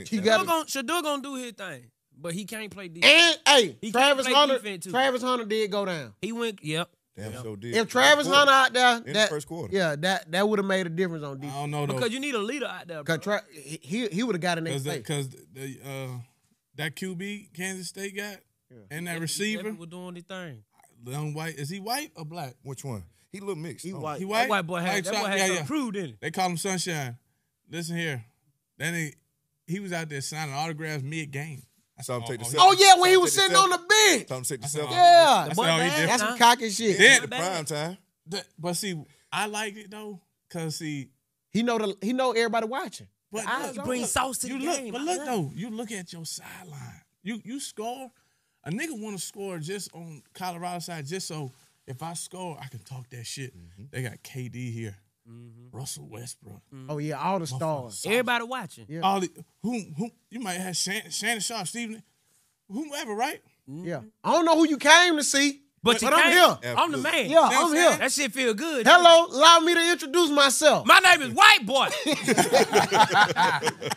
You gotta. Shador gonna do his thing. But he can't play defense. And hey, he Travis Hunter, Travis Hunter did go down. He went, yep. Damn, yep. So did. If Travis quarter, Hunter out there, in that, the first quarter, yeah, that that would have made a difference on defense. I don't know though, because you need a leader out there. Bro. Tra he he would have got in there because the uh, that Q B Kansas State got yeah. and that, that receiver was doing the thing. Young white, is he white or black? Which one? He look mixed. He oh. white. He white. That white boy had, that boy had yeah, some yeah. crew, didn't he? They call him Sunshine. Listen here, then he he was out there signing autographs mid game. Oh, oh yeah, when he was sitting on the bench. Saw him take the selfie. Yeah, that's, that's some cocky shit. Then the prime time. The, but see, I like it though, cause see, he know the he know everybody watching. But I bring sauce to the game. But look though, you look at your sideline. You you score, a nigga want to score just on Colorado side, just so if I score, I can talk that shit. Mm-hmm. They got K D here. Mm-hmm. Russell Westbrook. Mm-hmm. Oh yeah, all the stars. Everybody watching. Yeah. All the, who who you might have Shannon, Shannon Sharp, Steven, whomever, right? Mm-hmm. Yeah. I don't know who you came to see, but, but, but I'm here. Absolutely. I'm the man. Yeah, I'm, I'm here. That shit feel good. Hello, dude. Allow me to introduce myself. My name is White Boy.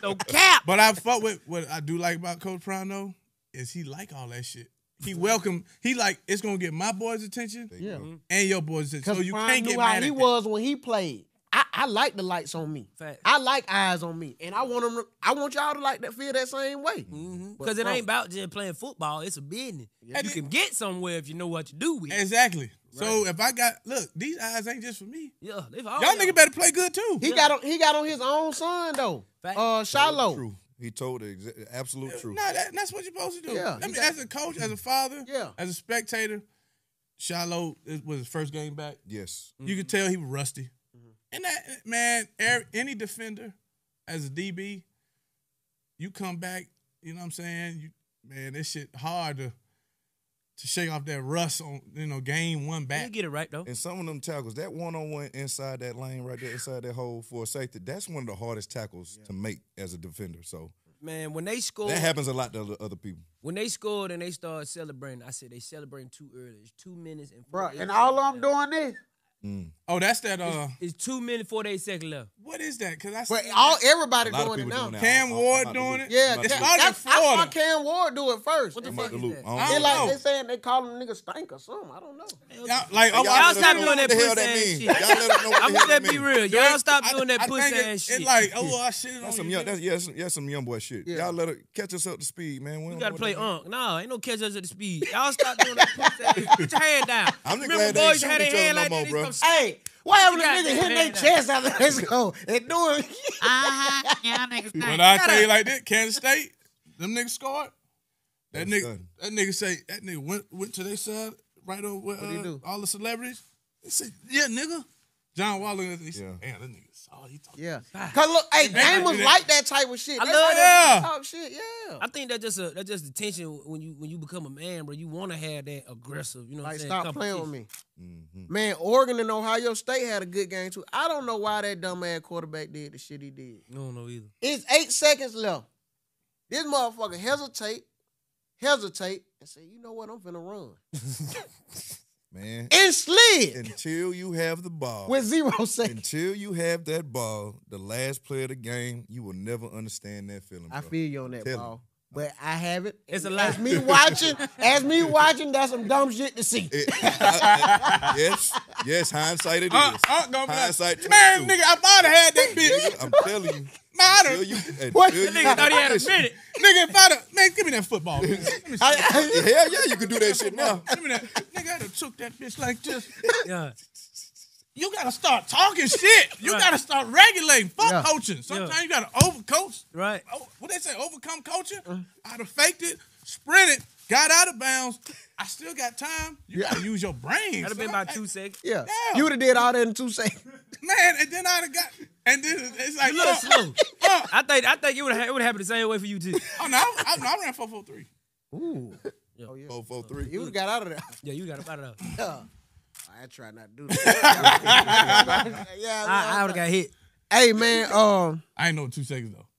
No cap. But I fuck with what I do like about Coach Prime though is he like all that shit. He welcome. He like it's gonna get my boy's attention, yeah, and your boy's attention. So you Prime can't get mad at he that. was when he played. I, I like the lights on me. Fact. I like eyes on me, and I want them. To, I want y'all to like that feel that same way. Because mm -hmm. it bro, ain't about just playing football. It's a business. Yeah. You can get somewhere if you know what you do with. Exactly. Right. So if I got look, these eyes ain't just for me. Yeah, y'all nigga better play good too. He yeah. got on. He got on his own son though. Fact. Uh, Shiloh. True. He told the exact, absolute yeah, truth. No, that, that's what you're supposed to do. Yeah, I mean, as a coach, as a father, yeah. as a spectator, Shiloh was his first game back. Yes. Mm-hmm. You could tell he was rusty. Mm-hmm. And that, man, any defender, as a D B, you come back, you know what I'm saying? You, man, this shit hard to, to shake off that rust on, you know, game one back. You get it right, though. And some of them tackles, that one-on-one inside that lane right there, inside that hole for a safety, that's one of the hardest tackles yeah. to make as a defender. So Man, when they scored. That happens a lot to other people. When they scored and they started celebrating, I said they celebrating too early. It's two minutes and four. Bruh, and all I'm doing is. Mm. Oh, that's that. Uh, it's, it's two minutes forty-eight seconds left. What is that? Because I see all everybody doing it now. Doing Cam Ward doing it. Yeah, it's under Florida. I saw Cam Ward do it first. What the fuck is that? They like they saying they call them niggas stank or something. I don't know. Y'all, like y'all stop doing that pussy ass shit. I'm gonna be real. Y'all stop doing that pussy ass shit. It's like oh I shit. That's some young. That's yeah. That's some young boy shit. Y'all let it catch us up to speed, man. We gotta play unk. Nah, ain't no catch us up to speed. Y'all stop doing that pussy ass. Put your hand down. I'm just glad they shoot each other no more, bro. Hey, why ever the nigga hitting their chest out of this go and doing it? Uh-huh. Yeah, niggas. But I tell you like that, Kansas State, them niggas scored. That nigga, that nigga say that nigga went went to their side right over with uh, all the celebrities. They said, "Yeah, nigga." John Waller, he said, "Damn, that nigga." Oh, he talking yeah, cause look, hey, gamers like that type of shit. I they love like that yeah. talk shit, yeah. I think that just a that just the tension when you when you become a man, bro. You want to have that aggressive, you know. Like, what I'm stop playing with me, mm-hmm. man. Oregon and Ohio State had a good game too. I don't know why that dumb ass quarterback did the shit he did. I don't know either. It's eight seconds left. This motherfucker hesitate, hesitate, and say, "You know what? I'm finna run." Man. And slid. Until you have the ball. With zero seconds. Until you have that ball, the last play of the game, you will never understand that feeling. Bro. I feel you on that Tell ball. Him. But I have it. It's a lot. As me watching, as me watching, that's some dumb shit to see. It, I, I, yes, yes, hindsight it is. Uh, uh, no, hindsight like, man, nigga, I thought I had that bitch. I'm telling you. Matter. You, what? You, nigga thought he had a minute. Nigga, if I done, man, give me that football. Man. Me I, I, hell yeah, you can do that shit now. Give me that. Nigga, I done took that bitch like this. Yeah. You got to start talking shit. You right. got to start regulating. Fuck yeah. coaching. Sometimes yeah. you got to overcoach. Right. Oh, what they say, overcome coaching? Uh. I'd have faked it, sprinted, got out of bounds. I still got time. You yeah. got to use your brain. That'd have been about two seconds. Yeah. yeah. You would have did all that in two seconds. Man, and then I'd have got... And then it's like... You look oh, slow. Oh. I think I think it would have happened the same way for you, too. Oh, no. I, I ran four four three. Ooh. Yeah. Oh, yeah. four four three. You got out of there. Yeah, you got out of there. Yeah. I try not to do that. yeah, I, I would have got hit. Hey, man. Um, I ain't know two seconds, though.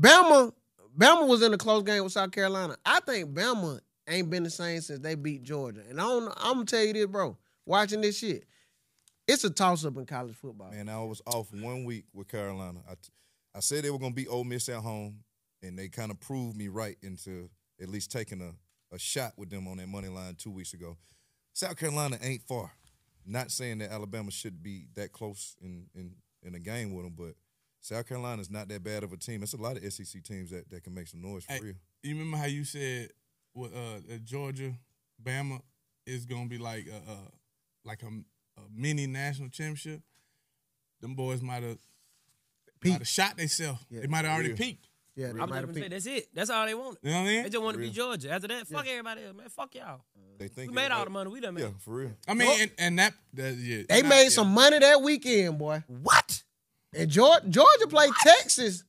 Bama, Bama was in a close game with South Carolina. I think Bama ain't been the same since they beat Georgia. And I don't, I'm going to tell you this, bro, watching this shit, it's a toss-up in college football. Man, I was off one week with Carolina. I, I said they were going to beat Ole Miss at home, and they kind of proved me right into at least taking a, a shot with them on that money line two weeks ago. South Carolina ain't far. Not saying that Alabama should be that close in, in, in a game with them, but South Carolina's not that bad of a team. It's a lot of S E C teams that, that can make some noise for hey, real. You remember how you said well, uh, Georgia, Bama is going to be like a, a, like a, a mini national championship? Them boys might have shot themselves. Yeah, they might have already real. peaked. Yeah, I'm gonna say that's it. That's all they wanted. You know what I mean? They just want to be Georgia. After that, fuck yeah. everybody else, man. Fuck y'all. They think we made all the money we done made. Yeah, for real. I mean, well, and, and that, that yeah, they not, made yeah. some money that weekend, boy. What? And Georgia, Georgia played what? Texas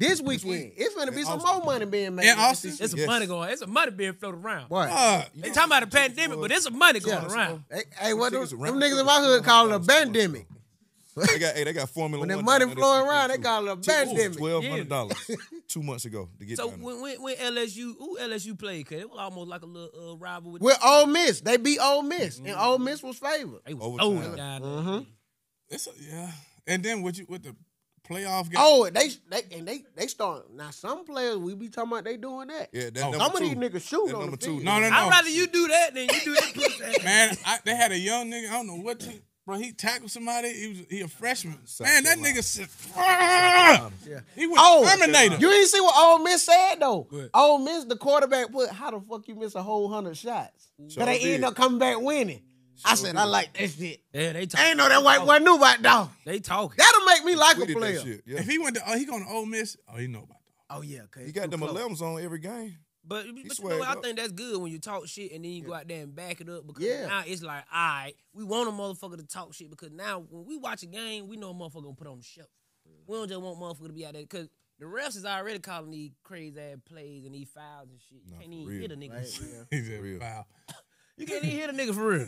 this weekend. It's gonna be some more money being made. And Austin, it's yes. a money going. It's a money being floated around. Boy, uh, they talking about a pandemic, but it's a money going yeah, around. Hey, hey what them, them niggas in my hood call it a pandemic? They got, hey, they got Formula One. When the money now, flowing they, around, they got a pandemic. twelve hundred dollars two months ago to get so down when, when, when L S U, who L S U played? Because it was almost like a little uh, rival with With Ole Miss. They beat Ole Miss, mm-hmm. and Ole Miss was favored. They was over. Mm-hmm. It's a, yeah. And then with, you, with the playoff game. Oh, they, they and they, they start. Now, some players, we be talking about they doing that. Yeah, that's oh, number Some two. of these niggas shoot on the field. No, no, no. I'd rather you do that than you do that. Man, I, they had a young nigga. I don't know what team. Bro, he tackled somebody. He was he a freshman. Man, that nigga said, yeah. he was oh, Terminator. You didn't see what Ole Miss said, though. Good. Ole Miss, the quarterback, put, how the fuck you miss a whole hundred shots? Sure but they did. End up coming back winning. Sure I said, did. I like that shit. Yeah, they talk. I ain't know that white boy knew about dog. They talking. That'll make me like we a player. Yeah. If he went to, oh, he going to Ole Miss, oh, he know about that. Oh, yeah. He got them elevens on every game. But, but you know what? I think that's good when you talk shit and then you yeah. go out there and back it up because yeah. now it's like, all right, we want a motherfucker to talk shit because now when we watch a game, we know a motherfucker gonna put on the shelf. Yeah. We don't just want motherfucker to be out there because the refs is already calling these crazy ass plays and these fouls and shit. You Not can't even real. hit a nigga. Right? Yeah. He's real. You can't even hit a nigga for real.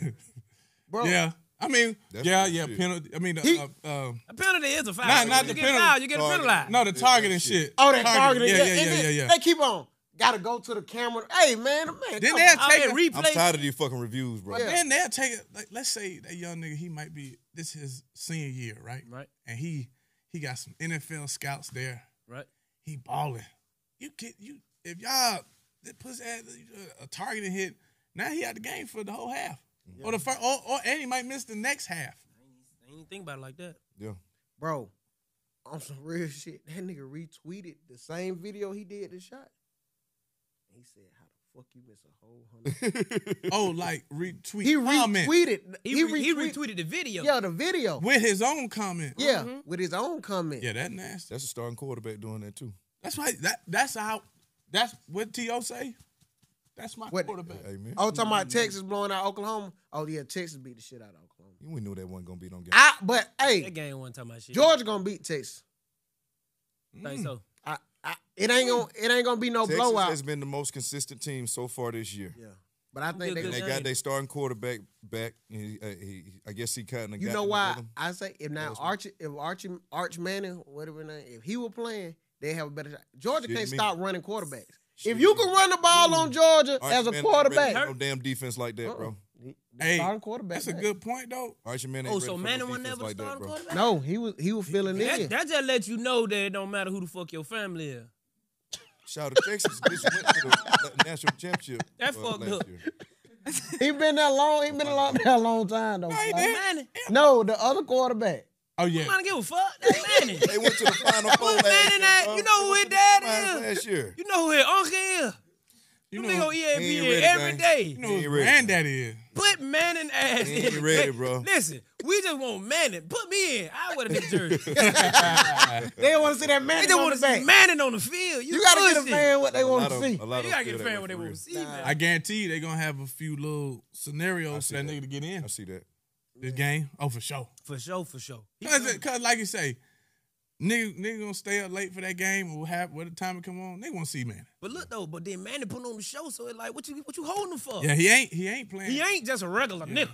Bro. Yeah. I mean, that's yeah, yeah, shit. penalty. I mean, he, uh, uh, a penalty is a foul. Not, not you the penalty. Foul, you get a penalized. No, the targeting shit. shit. Oh, that targeting. Yeah, yeah, yeah, yeah, yeah, yeah. They keep on. Gotta go to the camera. Hey, man, man. Then they'll take a replay. I'm tired of these fucking reviews, bro. Yeah. Then they'll take it. Like, let's say that young nigga, he might be this his senior year, right? Right. And he he got some N F L scouts there. Right. He balling. You get you if y'all that puts a targeting hit. Now he out the game for the whole half. Yeah. Or the first, or, or and he might miss the next half. I ain't think about it like that. Yeah. Bro, on some real shit, that nigga retweeted the same video he did the shot. He said, how the fuck you miss a whole hundred? Oh, like retweet. He retweeted. He, he, re he retweeted the video. Yeah, the video. With his own comment. Yeah, mm-hmm. with his own comment. Yeah, that nasty. That's a starting quarterback doing that too. That's right. That that's how that's what T O say. That's my what, quarterback. Amen. Oh, talking about Texas blowing out Oklahoma. Oh yeah, Texas beat the shit out of Oklahoma. We knew that wasn't gonna beat on game. I, but hey, that game wasn't talking about shit. Georgia gonna beat Texas. Mm. Think so. I, I, it ain't gonna it ain't gonna be no Texas blowout. Has been the most consistent team so far this year. Yeah, but I think they, they got their starting quarterback back. He, uh, he, I guess he kind of. You got know why I say if now Archie if Archie Arch Manning whatever name if he were playing they have a better shot. Georgia shit can't me. stop running quarterbacks. If you can run the ball on Georgia Archie as a man, quarterback. No damn defense like that, bro. Uh-uh. Hey, that's a good point, though. Archie Manning oh, so Manning will never like start that, a quarterback? No, he was, he was feeling he, in. That, that just lets you know that it don't matter who the fuck your family is. Shout out to Texas. This went to the national championship. That uh, fucked up. He been that long. He been a long, that long time, though. Right, like, no, the other quarterback. Oh, yeah. I don't give a fuck. That's Manning. They went to the Final Four last that, year. You know who his dad is. You know who his uncle is. You, you know who E S P N every day. You know who his granddaddy is. Put Manning ass he ain't in. ready, bro. Listen, we just want Manning. Put me in. I wear the jersey. They don't want to see that Manning. They don't want to see Manning on the field. You, you got to get a fan what they want to see. You got to get a fan what they want to see, man. I guarantee you they're going to have a few little scenarios for that nigga to get in. I see that. This game? Oh, for sure. For sure, for sure. Because, cause like you say, nigga, nigga gonna stay up late for that game or have what the time it come on, they wanna see Manning. But look though, but then Manning put on the show, so it's like, what you what you holding him for? Yeah, he ain't he ain't playing. He ain't just a regular yeah. nigga.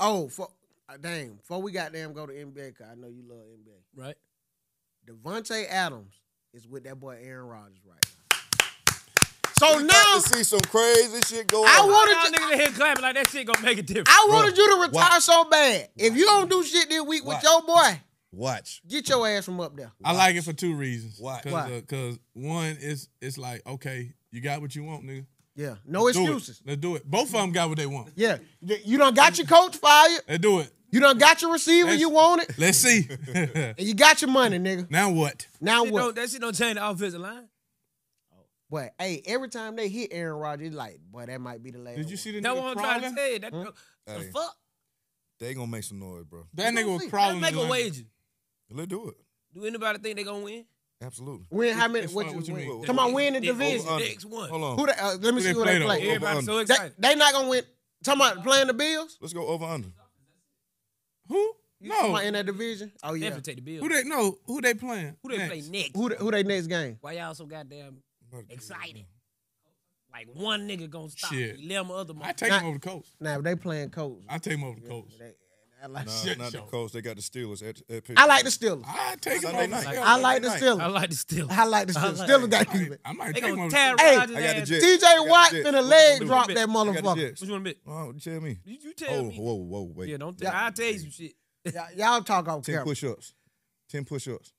Oh, for, uh, dang, before we goddamn go to N B A, cause I know you love N B A. Right. Devontae Adams is with that boy Aaron Rodgers right now. So we now to see some crazy shit go on. I wanted y'all niggas in here clapping like that shit gonna make a difference. I wanted Bro, you to retire watch. so bad. Watch. If you don't do shit this week watch. with your boy, watch. Get your ass from up there. Watch. I like it for two reasons. Why? Because uh, one is it's like okay, you got what you want, nigga. Yeah, no Let's excuses. Do Let's do it. Both of them got what they want. Yeah, you done got your coach fired. Let's do it. You done got your receiver, let's, you want it. Let's see. And you got your money, nigga. Now what? Now that what? That shit don't change the offensive line. But hey, every time they hit Aaron Rodgers, it's like, boy, that might be the last. Did you see the nigga crawling? That one I'm trying to say. That, hmm? The hey, fuck? They gonna make some noise, bro. That nigga was crawling. Let's make a wager. Let's do it. Do anybody think they gonna win? Absolutely. Win how many? What, what, you, what you mean? Come on, win the division. Next one. Hold on. Who the, uh, let me who see who they play. Everybody's so excited. They, they not gonna win. Talking about playing the Bills? Let's go over under. Who? No, in that division. Oh yeah. Definitely take the Bills. Who they? No. Who they playing? Who they play next? Who who they next game? Why y'all so goddamn exciting? Like one nigga gonna stop shit. eleven other. I take him over the coach. Nah, they playing coach. I take him over the coach. They, I like nah, shit not show. the coach. They got the Steelers. At, at I like the Steelers. I take him over. Night. Night. I like the Steelers. I like the Steelers. I like the Steelers. Like Steelers got you. I might take him over. Hey, I got the T J Watt finna leg drop that motherfucker. What you want to bet? Oh, tell me. You tell me. Whoa, whoa, wait. Yeah, don't. I tell you some shit. Y'all talk on camera. Ten push-ups. Ten push-ups.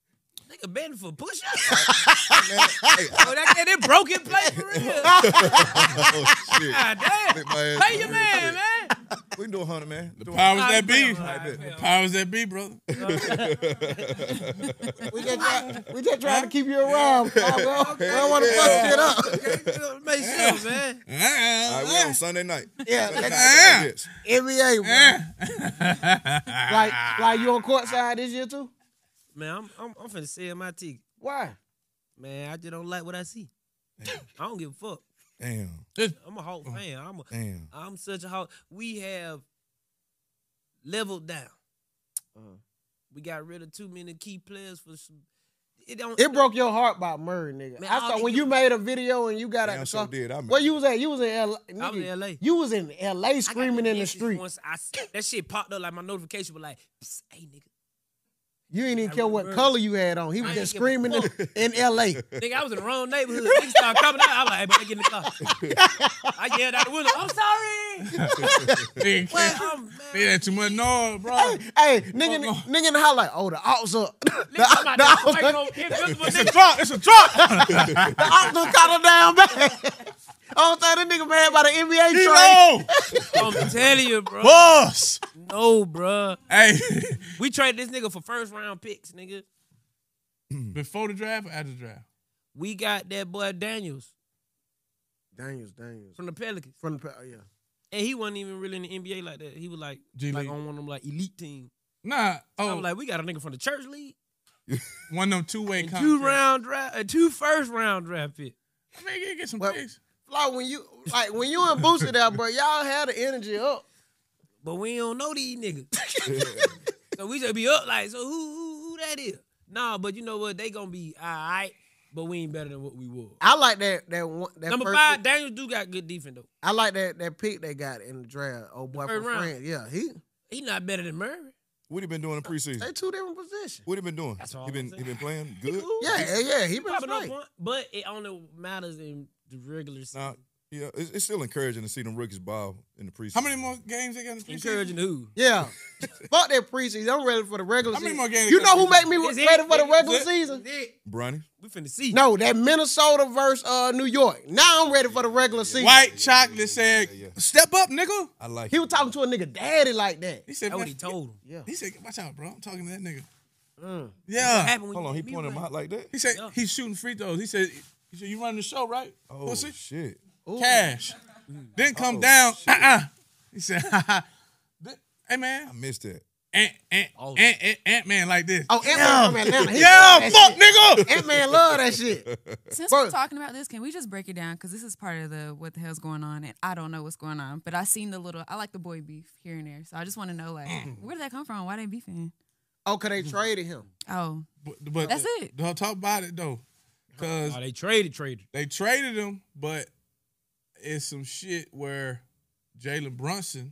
Nigga betting for push-ups? Hey, oh, that that broken play for real. Oh, shit. God damn. Play your man, man. We can do a hundred, man. The powers that be. The powers that be, brother. we, just try, we just trying to keep you around, bro. Okay. I don't want to fuck shit up. Make sense, man. All right, we're on Sunday night. Yeah. Let's N B A, bro. like, like, you on courtside this year, too? Man, I'm, I'm, I'm finna sell my ticket. Why? Man, I just don't like what I see. Damn. I don't give a fuck. Damn. I'm a Hawk fan. I'm a, Damn. I'm such a Hawk. We have leveled down. Uh-huh. We got rid of too many key players for some. it don't. It broke your heart by Murray, nigga. Man, I saw when you made a video and you got out. So did I? Where you was at? You was in L A. Nigga, I was in L A. You was in L A screaming in the street. Once I, that shit popped up like my notification was like, hey nigga. You ain't even I care remember. What color you had on. He was just screaming in, in L A. Nigga, I was in the wrong neighborhood. Niggas started coming out. I was like, hey, better get in the car. I yelled out the window, I'm sorry. Well, I'm mad. They had too much noise, bro. Hey, hey nigga, oh, nigga, nigga in the house like, oh, the officer. Nigga, the, the officer. On, it's nigga. A truck. It's a truck. The officer caught him down back. I don't think that nigga mad by the N B A trade. I'm telling you, bro. Boss. No, bro. Hey. We traded this nigga for first round picks, nigga. Before the draft or after the draft? We got that boy Daniels. Daniels, Daniels. From the Pelicans. From the Pelicans, yeah. And he wasn't even really in the N B A like that. He was like, like on one of them like elite teams. Nah. Oh. I was like, we got a nigga from the church league. One of them two-way contracts. Two round draft, uh, two first round draft picks. I mean, get, get some well, picks. Like when you like when you and Boosie there, bro, y'all had the energy up. But we don't know these niggas. So we just be up like, so who, who who that is? Nah, but you know what? They gonna be all right, but we ain't better than what we was. I like that that one that number first five, pick. Daniel do got good defense though. I like that that pick they got in the draft. Oh boy from France. Yeah, he he not better than Murray. What he been doing in preseason? They two different positions. What he been doing? That's all he been he been playing good? Yeah, yeah, yeah. He been playing. But it only matters in the regular season. Nah, yeah, it's, it's still encouraging to see them rookies ball in the preseason. How many more games they got in the preseason? Encouraging who? Yeah. Fuck that preseason. I'm ready for the regular season. How many more games? You know who make me ready it, for the regular it, season? Bronny. We finna see. No, that Minnesota versus uh, New York. Now I'm ready for the regular yeah, season. White Chocolate yeah, said, yeah, yeah. Step up, nigga. I like He it, was talking bro. To a nigga daddy like that. He said, that's what he told him. Yeah. He said, watch out, bro. I'm talking to that nigga. Mm. Yeah. Hold on, he pointed him out like that? He said, yeah. He's shooting free throws. He said... So you running the show, right? Oh, pussy. Shit. Ooh. Cash. Mm. Then come oh, down. Uh-uh. He said, hey, man. I missed that. Ant, ant, oh. ant, ant, Ant-Man like this. Oh, Ant-Man. Yeah, yeah fuck, shit. Nigga. Ant-Man love that shit. Since First. We're talking about this, can we just break it down? Because this is part of the what the hell's going on, and I don't know what's going on. But I seen the little, I like the boy beef here and there. So I just want to know, like, where did that come from? Why they beefing? Oh, because they traded him. Oh. But, but that's it. Don't talk about it, though. Cause oh, they traded, traded. They traded him, but it's some shit where Jalen Brunson,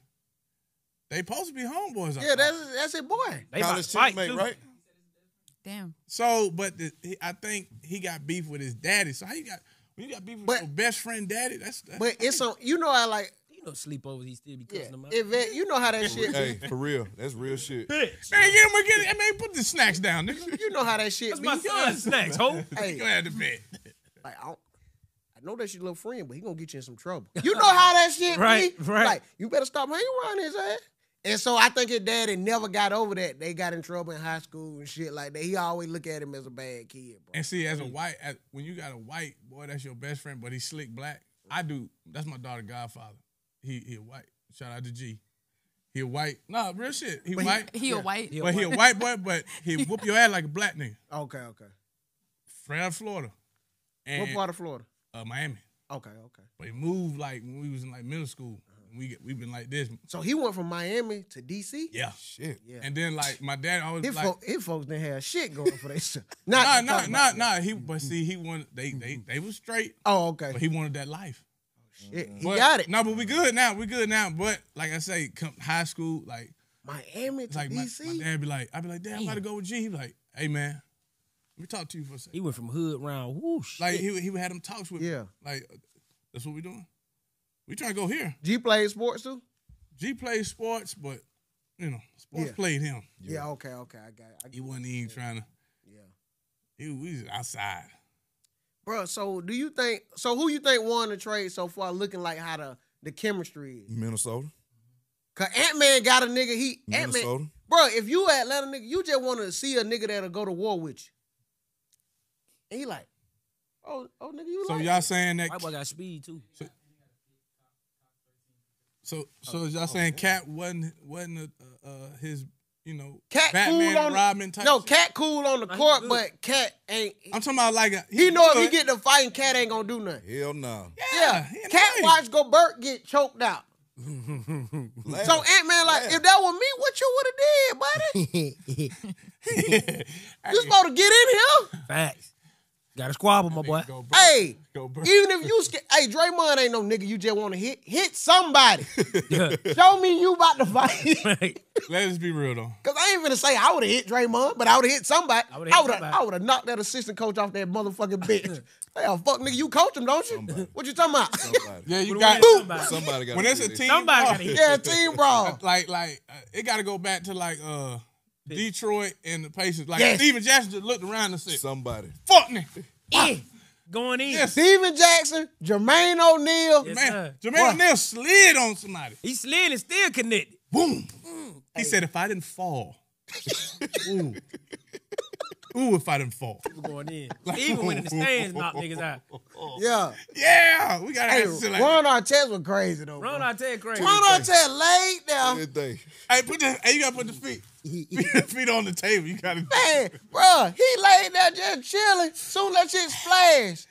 they supposed to be homeboys. Yeah, that's that's it, boy. They about to fight, teammate, right? Damn. So, but the, he, I think he got beef with his daddy. So how you got when you got beef with but, your best friend daddy? That's, that's but crazy. It's so you know I like you know sleepovers. He still be cussing yeah, them out. It, you know how that shit. Hey, for real, that's real shit. Bitch. Hey, get him, get him. I mean, put the snacks down, nigga. You know how that shit. That's be. My son's snacks, ho. Hey, go ahead to bed. Like I, I know that's your little friend, but he gonna get you in some trouble. You know how that shit. Right, be? Right. Like you better stop hanging around his ass. And so I think his daddy never got over that. They got in trouble in high school and shit like that. He always look at him as a bad kid, bro. And see, as a white, as, when you got a white boy, that's your best friend, but he's slick black. I do. That's my daughter, godfather. He he a white. Shout out to G. He a white. Nah, real shit. He but white. He, he yeah. a white. But he, he a white boy, but he whoop your ass like a black nigga. Okay, okay. Friend of Florida. And, what part of Florida? Uh, Miami. Okay, okay. But he moved like when we was in like middle school. And we we been like this. So he went from Miami to D C. Yeah, shit. Yeah. And then like my dad always his like folk, his folks didn't have shit going for that shit. Nah, nah, nah, nah. He but see he wanted they they they was straight. Oh, okay. But he wanted that life. Shit, he but, got it. No, but we good now. We good now. But like I say, come high school, like Miami to like D C. My, my dad be like, I be like, Dad, I'm about to go with G. He be like, hey man, let me talk to you for a second. He went from hood round, whoosh. Like he he had them talks with yeah. me. Like that's what we doing. We trying to go here. G played sports too. G played sports, but you know, sports yeah. played him. Yeah. yeah. Okay. Okay. I got it. I he wasn't even yeah. trying to. Yeah. He was outside. Bro, so do you think, so who you think won the trade so far looking like how the, the chemistry is? Minnesota. Because Ant-Man got a nigga, he, Minnesota. Ant-Man. Bro, if you Atlanta nigga, you just want to see a nigga that'll go to war with you. And he like, oh, oh nigga, you so like So y'all saying that. My boy got speed too. So, so, so oh, y'all oh, saying man. Cat wasn't, wasn't a, uh, his. You know, Cat Batman cool on Robin type no, shit. Cat cool on the no, court, but Cat ain't. I'm talking about like a, he, he know if he get to fighting, Cat ain't gonna do nothing. Hell no. Yeah, yeah. Cat nice. Watch Gobert get choked out. So Ant-Man like, Laugh. If that was me, what you would have did, buddy? You supposed to get in here. Facts. Got to squabble, my boy. Go hey, go even if you scared, hey, Draymond ain't no nigga you just want to hit. Hit somebody. Yeah. Show me you about to fight. Right. Let us be real, though. Because I ain't finna say I would have hit Draymond, but I would have hit somebody. I would have knocked that assistant coach off that motherfucking bitch. Hell, fuck, nigga, you coach him, don't you? Somebody. What you talking about? Somebody. Yeah, you got somebody. Somebody got when it's a team, somebody got to hit. Yeah, team brawl. Like, like uh, it got to go back to like uh. Detroit and the Pacers. Like, yes. Steven Jackson just looked around and said, somebody. Fuck me. Yeah. Going in. Yes. Steven Jackson, Jermaine O'Neal. Yes, man, Jermaine O'Neal slid on somebody. He slid and still connected. Boom. Mm. He hey. said, if I didn't fall. Ooh. Ooh, if I didn't fall. People going in. Like, even when in the stands, knock niggas out. Yeah. Yeah. We got to hey, have shit like Ron that. Ron Artest was crazy, though. Ron Artest crazy. Ron Artest laid down. Hey, put the, hey, you got to put the feet. feet on the table. You got to. Man, bro, he laid there just chilling. Soon that shit splashed.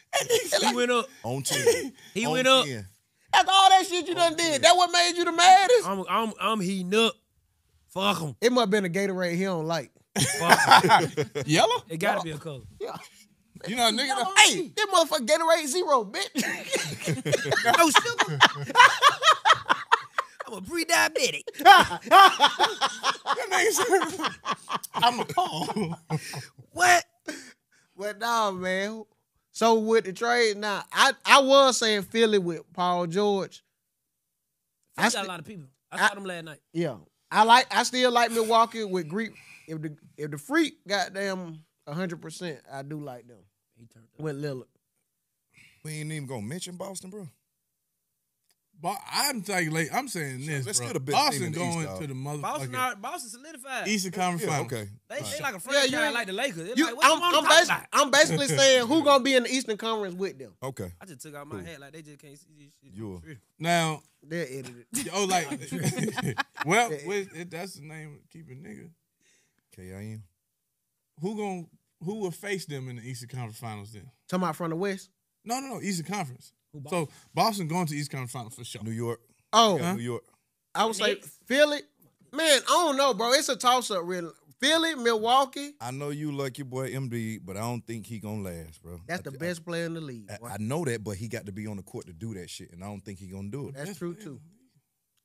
He like, went up. On ten. He on went up. ten. After all that shit you on done ten. did, that what made you the maddest? I'm, I'm, I'm heating up. Fuck him. It must have been a Gatorade he don't like. Yellow? It gotta Yellow. be a color. Yeah. You know a nigga that hey, that motherfucker Gatorade zero, bitch. No sugar. I'm a pre-diabetic. I'm a pole. What? Well, nah, man. So with the trade, now I, I was saying Philly with Paul George. I got a lot of people. I, I saw them last night. Yeah. I like I still like Milwaukee with Greek. If the if the freak goddamn one hundred percent, I do like them. He turned up. With Lillard. We ain't even gonna mention Boston, bro. But I'm telling you, late. I'm saying this, Let's bro. Boston going East, to the motherfucker. Boston, are, Boston solidified. Eastern Conference yeah, Finals. Okay. They, right. they like a franchise yeah, like the Lakers. You, like, I'm, I'm, basically, I'm basically saying who gonna be in the Eastern Conference with them. Okay. I just took out my cool. hat like they just can't see this shit. You now they're edited. Oh, like well, it, that's the name of keeping nigga. K I M. Who gon' who will face them in the Eastern Conference Finals then? Talking about from the West? No, no, no. Eastern Conference. Who, Boston? So Boston going to the Eastern Conference Finals for sure. New York. Oh, huh? New York. I would say Philly. Man, I don't know, bro. It's a toss up, really. Philly, Milwaukee. I know you like your boy M D, but I don't think he gonna last, bro. That's I, the best I, player in the league. I, I know that, but he got to be on the court to do that shit, and I don't think he gonna do it. That's, That's true man. too.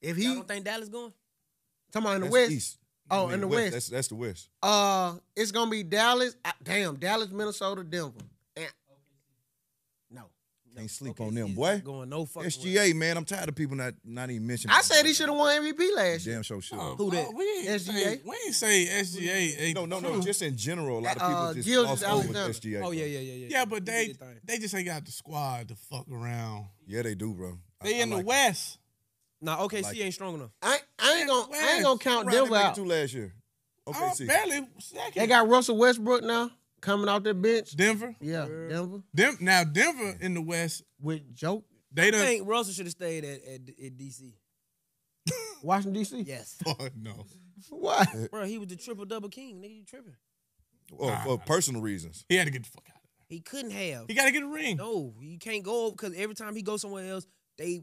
If he, y'all don't think Dallas going? Talking about in the That's West. East. Oh, I mean, in the West. West. That's, that's the West. Uh, it's going to be Dallas. Uh, damn, Dallas, Minnesota, Denver. And, no. Can't no. sleep okay, on them, boy. Going no fucking S G A, way. man. I'm tired of people not, not even mentioning I said he should have won M V P last year. Damn sure should. Oh, Who that? Oh, we ain't S G A? Say, we ain't say S G A. Ain't no, no, no. True. Just in general, a lot of people uh, just lost over S G A. Oh, yeah, yeah, yeah. Yeah, yeah but they they just ain't got the squad to fuck around. Yeah, they do, bro. They I, in I like the West. It. Nah, O K C like ain't strong enough. I, I ain't gonna I ain't gonna count Denver out. Two last year. O K C. Barely second. They got Russell Westbrook now coming off their bench. Denver. Yeah, yeah. Denver. Dem now Denver in the West with Joe. They done I think Russell should have stayed at, at at D C. Washington D C. Yes. Oh no. What? Bro, he was the triple double king. Nigga, you tripping? Well, nah, for nah, personal nah. reasons, he had to get the fuck out. of there. He couldn't have. He got to get a ring. No, you can't go because every time he goes somewhere else, they.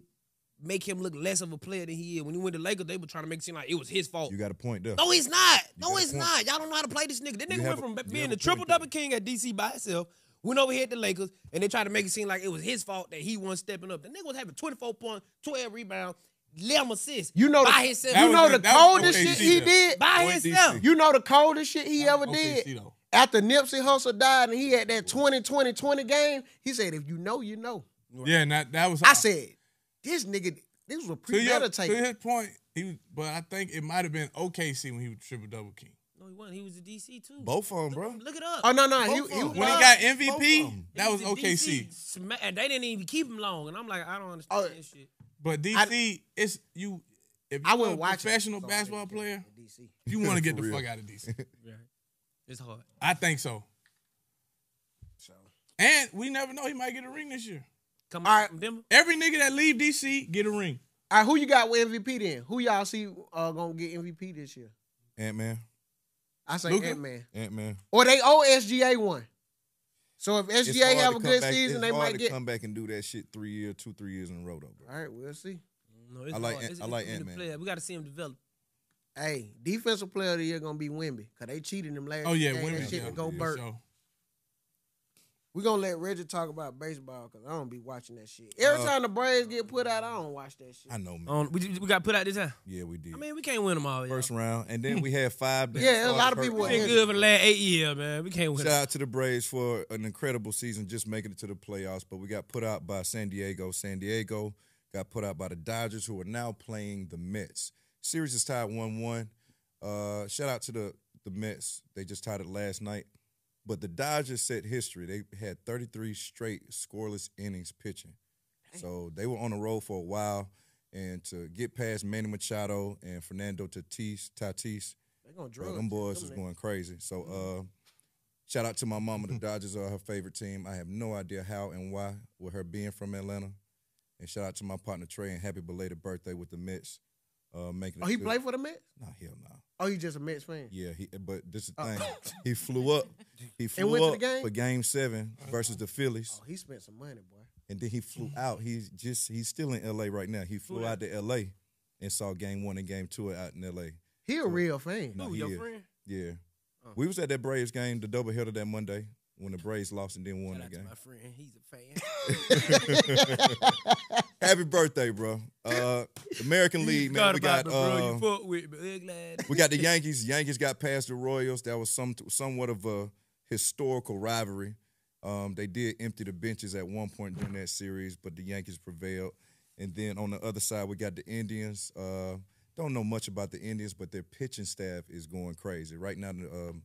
make him look less of a player than he is. When he went to Lakers, they were trying to make it seem like it was his fault. You got a point there. No, he's not. You no, he's not. Y'all don't know how to play this nigga. That nigga went from a, being the triple-double king at D C by himself, went over here at the Lakers, and they tried to make it seem like it was his fault that he wasn't stepping up. The nigga was having twenty-four points, twelve rebounds, eleven assists you know by the, himself. You know the, the coldest shit he did? By himself. You know the coldest shit he ever did? After Nipsey Hussle died and he had that twenty twenty twenty game, he said, if you know, you know. Yeah, that, that was... I said... This nigga, this was premeditated. To, to his point, he was, but I think it might have been O K C when he was triple double king. No, he wasn't. He was a D C too. Both of them, bro. Look, look it up. Oh no, no. He, he, when uh, he got M V P, that was O K C. And they didn't even keep him long, and I'm like, I don't understand uh, this shit. But D C, I, it's you. If you I wouldn't watch professional it, basketball player, D C. You want to get the real. fuck out of D C. Yeah. It's hard. I think so. So, and we never know. He might get a ring this year. Come All right. from Denver. Every nigga that leave D C get a ring. All right, who you got with M V P then? Who y'all see uh, gonna get M V P this year? Ant-Man. I say Ant-Man. Ant-Man. Or they owe S G A one. So if S G A have a good back, season, they might to get come back and do that shit three years, two, three years in a row though. Bro. All right, we'll see. No, it's I like hard. Ant, it's, I like Ant-Man. We got to see him develop. Hey, defensive player of the year gonna be Wimby, cause they cheated him last. Oh yeah, Wimby shit yeah, to go yeah, burp. So. We gonna let Reggie talk about baseball, cause I don't be watching that shit. Every uh, time the Braves get put out, I don't watch that shit. I know, man. Um, we we got put out this time. Yeah, we did. I mean, we can't win them all. First y'all. round, and then we had five. Yeah, a lot of people. Been good for the last eight years, man. We can't win. Shout them. out to the Braves for an incredible season, just making it to the playoffs. But we got put out by San Diego. San Diego got put out by the Dodgers, who are now playing the Mets. Series is tied one one. Uh, shout out to the, the Mets. They just tied it last night. But the Dodgers set history. They had thirty-three straight scoreless innings pitching. Dang. So they were on the road for a while. And to get past Manny Machado and Fernando Tatis, Tatis, they gonna drug uh, them boys is going crazy. So uh, shout out to my mama. The Dodgers are her favorite team. I have no idea how and why, with her being from Atlanta. And shout out to my partner, Trey, and happy belated birthday with the Mets. Uh, making oh, he good. played for the Mets? No, hell no. Nah. Oh, you just a Mets fan? Yeah, he, but this is the thing. Oh. he flew up. He flew and went up to the game? for Game Seven versus the Phillies. Oh, he spent some money, boy. And then he flew out. He's just he's still in L A right now. He flew Who out that? to L A and saw Game One and Game Two out in L A. He so, a real fan. No, Who, your is. friend? Yeah. Oh. We was at that Braves game, the doubleheader that Monday. When the Braves lost and then won the game. Shout out to my friend. He's a fan. Happy birthday, bro. Uh, American League, man. We got, uh, with, we got the Yankees. Yankees got past the Royals. That was some somewhat of a historical rivalry. Um, they did empty the benches at one point during that series, but the Yankees prevailed. And then on the other side, we got the Indians. Uh, don't know much about the Indians, but their pitching staff is going crazy. Right now, um,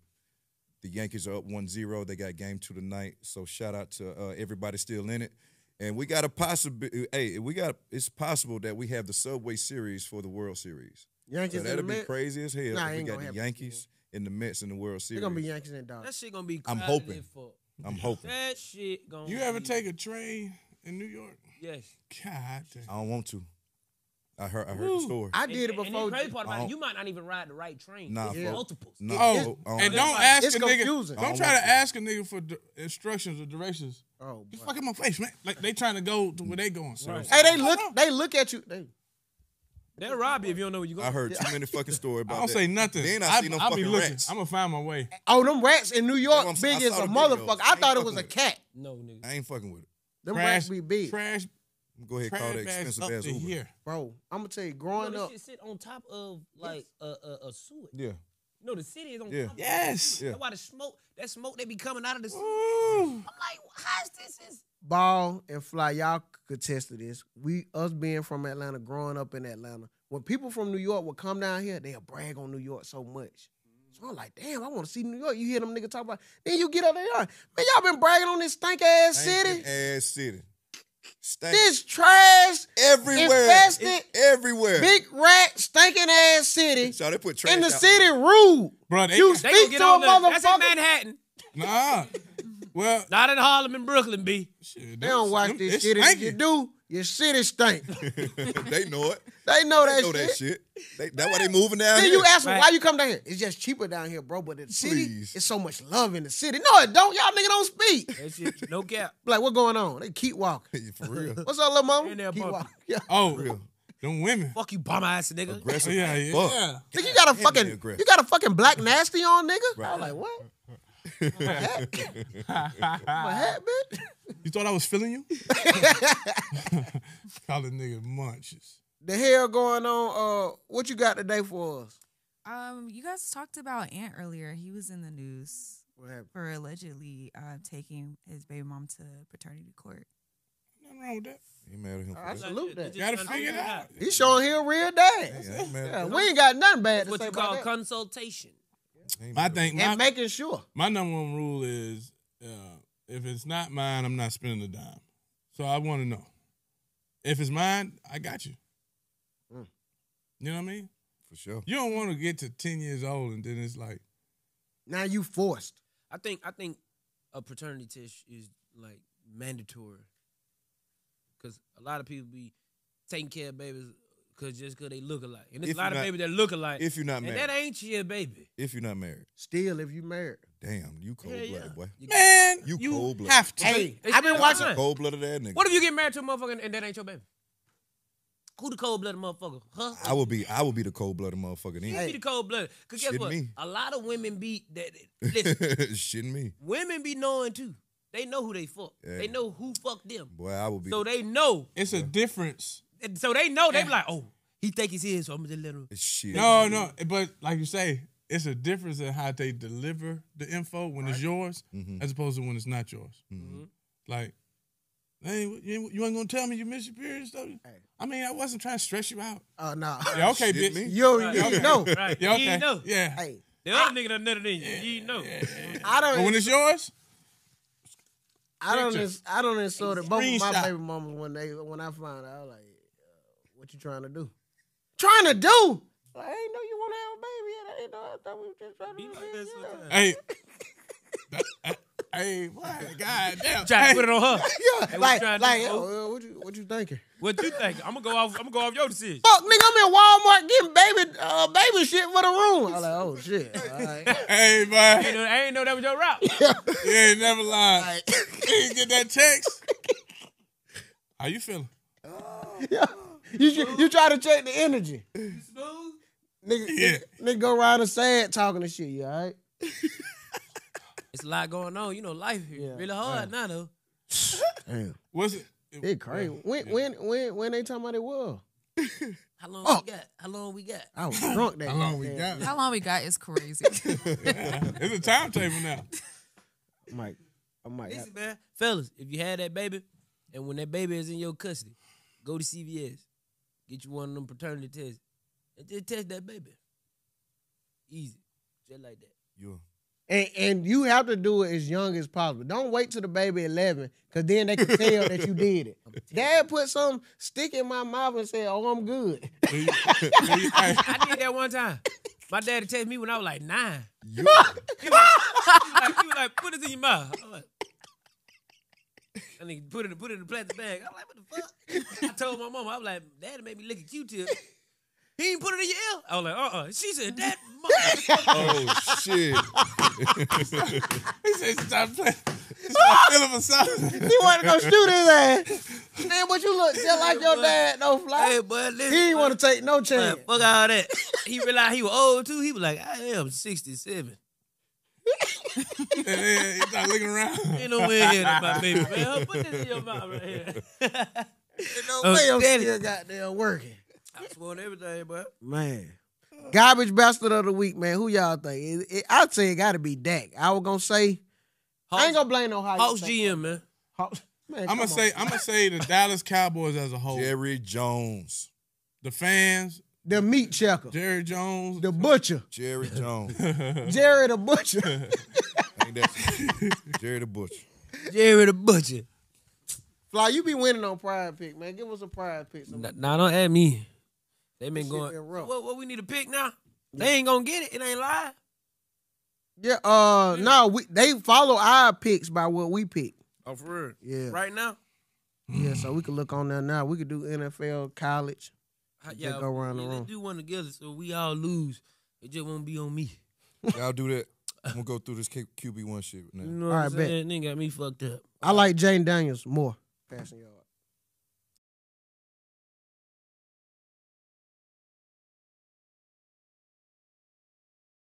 the Yankees are up one zero. They got game two tonight. So shout out to uh, everybody still in it. And we got a possibility. Hey, we got. It's possible that we have the Subway Series for the World Series. Yankees so that'll be Mets? crazy as hell. Nah, if we got the Yankees and the Mets in the World Series. It's gonna be Yankees and Dodgers. That shit gonna be. I'm hoping. Fuck. I'm hoping. That shit gonna. You be ever take a train in New York? Yes. God damn. I don't want to. I heard, I heard the story. I did it before. And the crazy part about it, you might not even ride the right train. Nah, yeah. multiples. No, oh, um, and don't ask it's a nigga. Confusing. Don't try to ask a nigga for instructions or directions. Oh, just fucking my face, man. Like they trying to go to where they going. So. Right. Hey, they look. They look at you. They. They'll rob you if you don't know where you going. I heard too many fucking stories about that. I don't that. say nothing. Then I, I see no I'll fucking rats. I'm going to find my way. Oh, them rats in New York no, big as a motherfucker. I thought it was a cat. No, nigga. I ain't fucking with it. Them rats be big. Trash. Go ahead, Trash call that expensive ass Uber, here. bro. I'm gonna tell you, growing no, up, shit sit on top of like yes. a, a, a sewage. Yeah. No, the city is on yeah. top. Yes. Of yeah. That's why the smoke, that smoke, they be coming out of the. Ooh. I'm like, how is this? Is Ball and Fly, y'all could attest to this. We, us being from Atlanta, growing up in Atlanta, when people from New York would come down here, they'll brag on New York so much. So I'm like, damn, I want to see New York. You hear them niggas talk about, then you get up there, man, y'all been bragging on this stank ass city. Ass city. Stank. This trash everywhere, infested, it, everywhere. Big rat, stinking ass city. So they put trash in the out. city rude. Bro, they, you they speak to a motherfucker. That's in Manhattan. Nah, well, not in Harlem and Brooklyn, B. Shit, they don't watch this shit. If you do, your city stink. They know it. They know that. They know shit. that shit. They, that's why they moving down. Then here. you ask them right. why you come down here. It's just cheaper down here, bro. But the city, Please. it's so much love in the city. No, it don't. Y'all nigga don't speak. That shit, no cap. Like what going on? They keep walking. For real. What's up, little mama? There, keep walking. Yeah. Oh, For real. Them women. Fuck you, bum ass nigga. Aggressive. Yeah, yeah. Fuck. yeah. Think you got a fucking, you got a fucking black nasty on, nigga. Right. I was like, what? My hat, my hat, bitch. You thought I was feeling you? Calling niggas munches. The hell going on? Uh, what you got today for us? Um, you guys talked about Ant earlier. He was in the news what happened? for allegedly uh, taking his baby mom to paternity court. Nothing wrong with that. He mad at him. I salute that. You gotta figure it out. He's showing he a real dad. Yeah, yeah, we ain't got nothing bad to what say you about call that. consultation. I think my, and making sure my number one rule is uh, if it's not mine, I'm not spending a dime. So I want to know if it's mine, I got you. Mm. You know what I mean? For sure. You don't want to get to ten years old and then it's like now you forced. I think I think a paternity test is like mandatory because a lot of people be taking care of babies. Cause just cause they look alike, and there's if a lot not, of babies that look alike. If you're not married, and that ain't your baby. If you're not married, still if you married, damn, you cold yeah, blooded yeah. boy, man, you, you cold blooded. Have to. Hey, I've been watching cold blooded that nigga. What if you get married to a motherfucker and that ain't your baby? Who the cold-blooded motherfucker? Huh? I would be I would be the cold-blooded motherfucker. Then. You'd be the cold-blooded. Because guess Shitting what? Me. A lot of women be... that. Listen. Shitting me. Women be knowing, too. They know who they fuck. Yeah. They know who fucked them. Boy, I would be... So they know. It's yeah. a difference. So they know. They be like, oh, he think he's his, so I'm going to just let him... Shit. No, no. But like you say, it's a difference in how they deliver the info when right. it's yours mm-hmm. as opposed to when it's not yours. Mm-hmm. Like... Hey, you ain't gonna tell me you missed your period and stuff? Hey. I mean, I wasn't trying to stress you out. Oh, uh, nah. Yeah, okay, bitch. Me? You already right. know. Right. Yeah, okay. You know. Yeah. Hey. The other I, nigga done nothing in you. Yeah, you know. Yeah, yeah. I don't. But when it's yours, I don't. Ins- I don't insult it. Both of my baby mamas when they when I found out, I was like, uh, "What you trying to do? Trying to do? Like, I ain't know you want to have a baby. And I ain't know. I thought we were just trying to do like this. Yeah. Hey. that, I, Hey, what? God damn. Try to hey. put it on her. yeah. Hey, like, what you, like, yo, uh, what you what you thinking? What you thinking? I'm gonna go off I'm gonna go off your decision. Fuck, nigga, I'm in Walmart getting baby uh, baby shit for the room. I'm like, oh shit. All right. Hey, man. I ain't, know, I ain't know that was your route. You ain't never lied. Like, you didn't get that text. How you feeling? Oh, yeah. You smooth? You try to check the energy. You smooth? Nigga, yeah. nigga, nigga go around and sad talking and shit, you all right? It's a lot going on, you know. Life is yeah, really hard now, though. Damn, was it? It, it crazy. Yeah, when, yeah. when, when, when they talking about it was? How long oh. we got? How long we got? I was drunk that. How long we got? How long we got is crazy. yeah. It's a timetable now. I'm like, I'm like, listen, man, fellas, if you had that baby, and when that baby is in your custody, go to C V S, get you one of them paternity tests, and just test that baby. Easy, just like that. Yeah. And, and you have to do it as young as possible. Don't wait till the baby eleven, because then they can tell that you did it. Dad put some stick in my mouth and said, oh, I'm good. I did that one time. My daddy texted me when I was like nine. You. He, was, he, was like, he was like, put it in your mouth. I was like, I think put it, put it in the plastic bag. I was like, what the fuck? I told my mom, I was like, Daddy made me lick a Q-tip. He ain't put it in your ear. I was like, uh-uh. She said, that motherfucker. Oh, shit. He said, stop playing. Stop feeling for something. He wanted to go shoot his ass. Man, but you look just like your dad, no fly. Hey, boy, listen, he didn't want to take no chance. Man, fuck all that. He realized he was old, too. He was like, I am sixty-seven. And then he started looking around. Ain't no way in here, my baby, man. Put this in your mouth right here. Ain't no oh, way I'm daddy. Still goddamn working. I swore on everything, bro. Man. Garbage bastard of the week, man. Who y'all think? It, it, I'd say it got to be Dak. I was going to say, House, I ain't going to blame no House. House G M, man. House, man I'm going to say, I'm gonna say the Dallas Cowboys as a whole. Jerry Jones. The fans. The meat checker. Jerry Jones. The butcher. Jerry Jones. Jerry the butcher. Ain't that Jerry the butcher. Jerry the butcher. Fly, you be winning on prize pick, man. Give us a prize pick. Nah, nah, don't add me. They been going. Been rough. What, what we need to pick now? Yeah. They ain't gonna get it. It ain't live. Yeah. Uh. Yeah. No. We they follow our picks by what we pick. Oh, for real. Yeah. Right now. Yeah. So we can look on there now. We could do N F L, college. Yeah. Go around yeah, the room. Do one together so we all lose. It just won't be on me. Y'all do that. I'm gonna go through this Q B one shit now. You know what all I'm right, saying? Bet. That nigga got me fucked up. I like Jayden Daniels more. Passing y'all.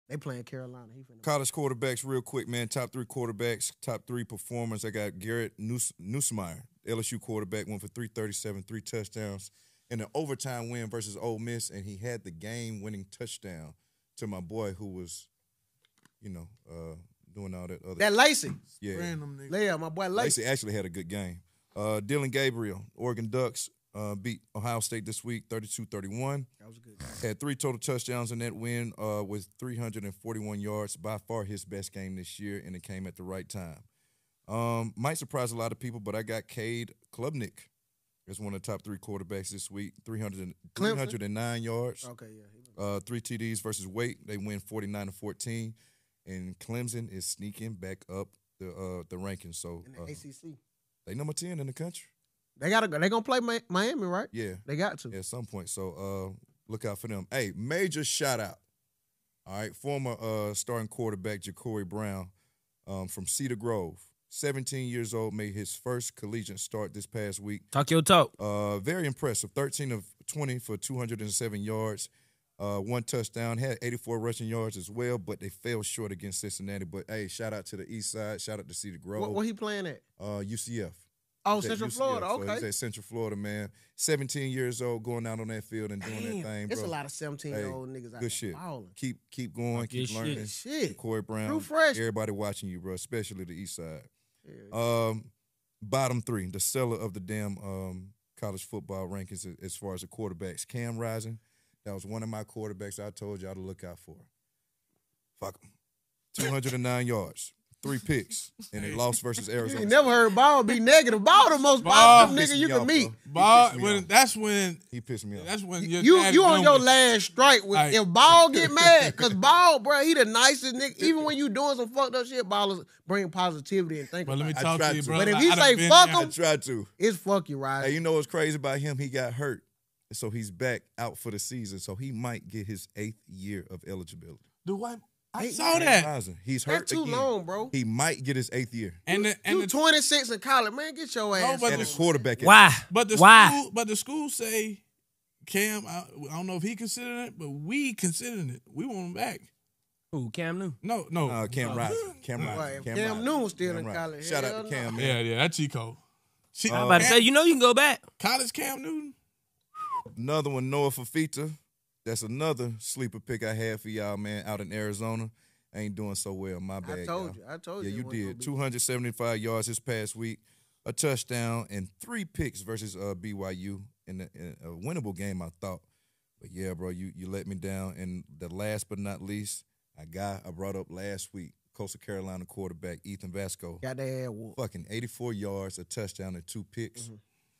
They playing Carolina. He College quarterbacks, real quick, man. Top three quarterbacks, top three performers. I got Garrett Neus- Nussmeier, L S U quarterback, went for three thirty-seven, three touchdowns, and an overtime win versus Ole Miss, and he had the game-winning touchdown to my boy who was, you know, uh, doing all that other. That Lacey. Yeah. Random nigga. Yeah, my boy Lacey. Lacey actually had a good game. Uh, Dylan Gabriel, Oregon Ducks, uh, beat Ohio State this week, thirty-two thirty-one. That was good. Had three total touchdowns in that win uh, with three hundred forty-one yards, by far his best game this year, and it came at the right time. Um, might surprise a lot of people, but I got Cade Klubnik as one of the top three quarterbacks this week, three hundred, three hundred nine yards. Okay, yeah. Uh, three T Ds versus Wake. They win forty-nine to fourteen, and Clemson is sneaking back up the uh, the rankings. So, in the uh, A C C. They number ten in the country. They gotta go. They gonna play Miami, right? Yeah, they got to at some point. So uh, look out for them. Hey, major shout out. All right, former uh, starting quarterback Ja'Cory Brown um, from Cedar Grove, seventeen years old, made his first collegiate start this past week. Talk your talk. Uh, very impressive. thirteen of twenty for two hundred seven yards, uh, one touchdown. Had eighty-four rushing yards as well, but they fell short against Cincinnati. But, hey, shout out to the East Side. Shout out to Cedar Grove. What, what he playing at? Uh, U C F. Oh, Central U C F, Florida, so okay. He's at Central Florida, man. seventeen years old, going out on that field and doing Damn, that thing, bro. It's a lot of seventeen-year-old hey, niggas out there. Good shit. Balling. Keep keep going, keep good learning. Shit. Corey Brown, fresh. Everybody watching you, bro, especially the East Side. Yeah, um, bottom three, the seller of the damn um, college football rankings as far as the quarterbacks. Cam Rising, that was one of my quarterbacks I told y'all to look out for. Fuck him. two hundred nine yards. Three picks, and they lost versus Arizona. You never heard Ball be negative. Ball the most positive nigga you can meet. Ball, when, that's when he pissed me off. That's when you you, you on your last strike. With like, if Ball get mad, cause Ball, bro, he the nicest nigga. Even when you doing some fucked up shit, Ball is bringing positivity and thinking. But let me talk to you, bro. But if he say fuck him, I try to. It's fuck you, right? Hey, you know what's crazy about him? He got hurt, so he's back out for the season. So he might get his eighth year of eligibility. Do what? I saw that. He's hurt. That's too again. long, bro. He might get his eighth year. And the, and you the, twenty-six in college, man. Get your ass. No, and the, the quarterback. Why? Ass. But the why? School, but the school say, Cam. I, I don't know if he considered it, but we considering it. We want him back. Who? Cam Newton? No, no. Uh, Cam no. Rising. Cam Rising. Right. Cam, Cam Newton still Cam in Rising. College. Shout Hell out to no. Cam. Man. Yeah, yeah. That's Chico. She, uh, I'm about Cam, to say, you know, you can go back. College Cam Newton. Another one, Noah Fafita. That's another sleeper pick I had for y'all, man, out in Arizona. I ain't doing so well. My bad, I told y'all. you. I told yeah, you. Yeah, you did. two hundred seventy-five yards this past week, a touchdown, and three picks versus uh, B Y U in, the, in a winnable game, I thought. But, yeah, bro, you, you let me down. And the last but not least, a guy I brought up last week, Coastal Carolina quarterback Ethan Vasco. Got that ass fucking eighty-four yards, a touchdown, and two picks. Mm-hmm.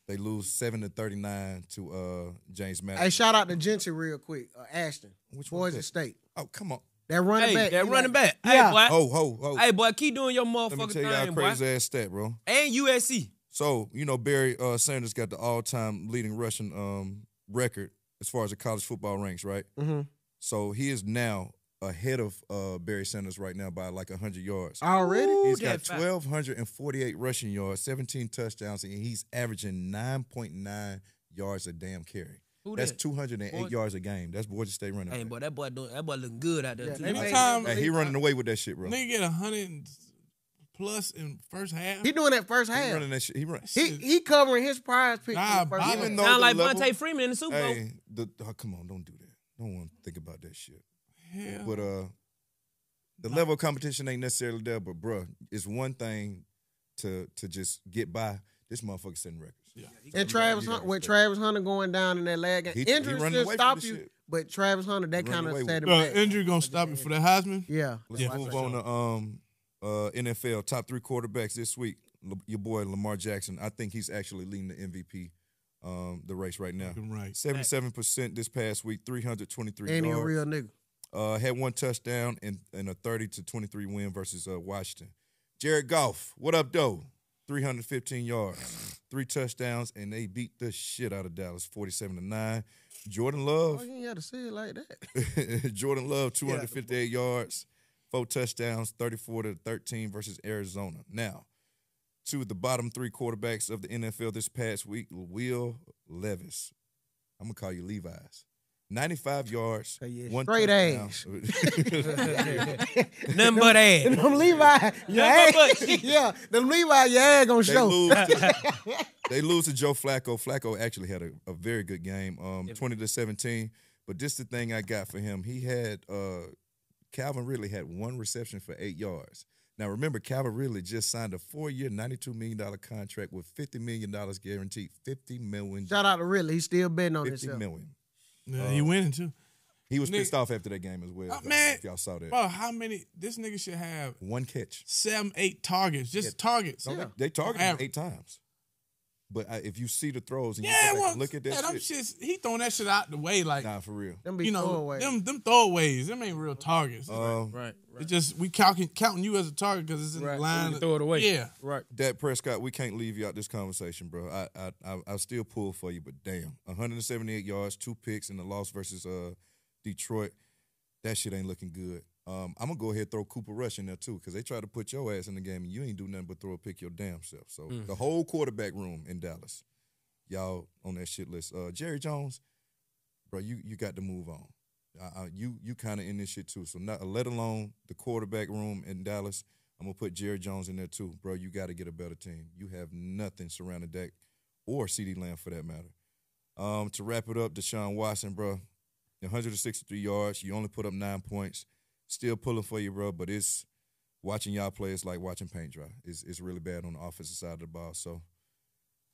They lose seven to thirty-nine to uh, James Madison. Hey, shout out to Gentry real quick. Uh, Ashton. Which one? Boise State. Oh, come on. That running hey, back. That running know. back. Hey, yeah. boy. Oh, ho, ho. Hey, boy, keep doing your motherfucking thing. Let me tell y'all a crazy ass stat, bro. And U S C. So, you know, Barry uh, Sanders got the all-time leading rushing um, record as far as the college football ranks, right? Mm-hmm. So he is now ahead of uh, Barry Sanders right now by like one hundred yards. Already? Ooh, he's got one thousand two hundred forty-eight rushing yards, seventeen touchdowns, and he's averaging nine point nine yards a damn carry. Who That's that? two hundred eight boy, yards a game. That's Boise State running. Hey, boy, that boy doing, that boy looking good out there. Yeah, too. Anytime, hey, he running away with that shit, bro. Nigga get one hundred plus in first half. He doing that first half. He running that shit. He running. He, he covering his prize pick. Nah, sound like Vontae Freeman in the Super Bowl. Hey, the, oh, come on, don't do that. Don't want to think about that shit. Hell. But uh, the no. level of competition ain't necessarily there. But bruh, it's one thing to to just get by. This motherfucker setting records. Yeah. So and Travis Hunter, with Travis Hunter going down in that lag game, injury still stop you. Shit. But Travis Hunter, that kind of set him back. Injury gonna stop you for that Heisman. Yeah. Let's yeah. move on to um uh N F L top three quarterbacks this week. L your boy Lamar Jackson. I think he's actually leading the M V P. Um, the race right now. Right. Seventy-seven percent this past week. Three hundred twenty-three. Ain't he a real nigga? Uh, had one touchdown and, and a thirty to twenty-three win versus uh, Washington. Jared Goff, what up, though? three hundred fifteen yards, three touchdowns, and they beat the shit out of Dallas, forty-seven to nine. Jordan Love. Oh, you ain't got to say it like that. Jordan Love, two hundred fifty-eight yards, four touchdowns, thirty-four to thirteen versus Arizona. Now, two of the bottom three quarterbacks of the N F L this past week, Will Levis. I'm going to call you Levi's. ninety-five yards, oh, yeah. one straight ass. Nothing but ass. Them, them Levi, yeah, yeah. Them Levi, yeah, gonna they show. Lose to, they lose to Joe Flacco. Flacco actually had a, a very good game, um, twenty to seventeen. But this the thing I got for him. He had uh, Calvin Ridley had one reception for eight yards. Now remember, Calvin Ridley just signed a four-year, ninety-two million dollar contract with fifty million dollars guaranteed. Fifty million. Shout out to Ridley. He's still betting on himself. Fifty million. Yeah, uh, he winning too. He was nigga, pissed off after that game as well. Uh, man, y'all saw that. Bro, how many? This nigga should have one catch, seven, eight targets, just yeah. targets. Yeah. They target him eight times. But uh, if you see the throws and yeah, you well, look at that, yeah, shit. Them shits, he throwing that shit out the way like nah, for real. Them be you know, throwaways. them them throwaways. Them ain't real targets. Um, right, right. It's just we counting counting you as a target because it's in right. the line. So you throw it away. Yeah, right. Dak Prescott, we can't leave you out this conversation, bro. I I I, I still pull for you, but damn, one hundred seventy-eight yards, two picks, and the loss versus uh Detroit. That shit ain't looking good. Um, I'm going to go ahead and throw Cooper Rush in there, too, because they try to put your ass in the game, and you ain't do nothing but throw a pick your damn self. So mm. the whole quarterback room in Dallas, y'all on that shit list. Uh, Jerry Jones, bro, you you got to move on. I, I, you you kind of in this shit, too. So not let alone the quarterback room in Dallas, I'm going to put Jerry Jones in there, too. Bro, you got to get a better team. You have nothing surrounding Dak or C D Lamb, for that matter. Um, to wrap it up, Deshaun Watson, bro, one hundred sixty-three yards. You only put up nine points. Still pulling for you, bro, but it's watching y'all play is like watching paint dry. It's, it's really bad on the offensive side of the ball. So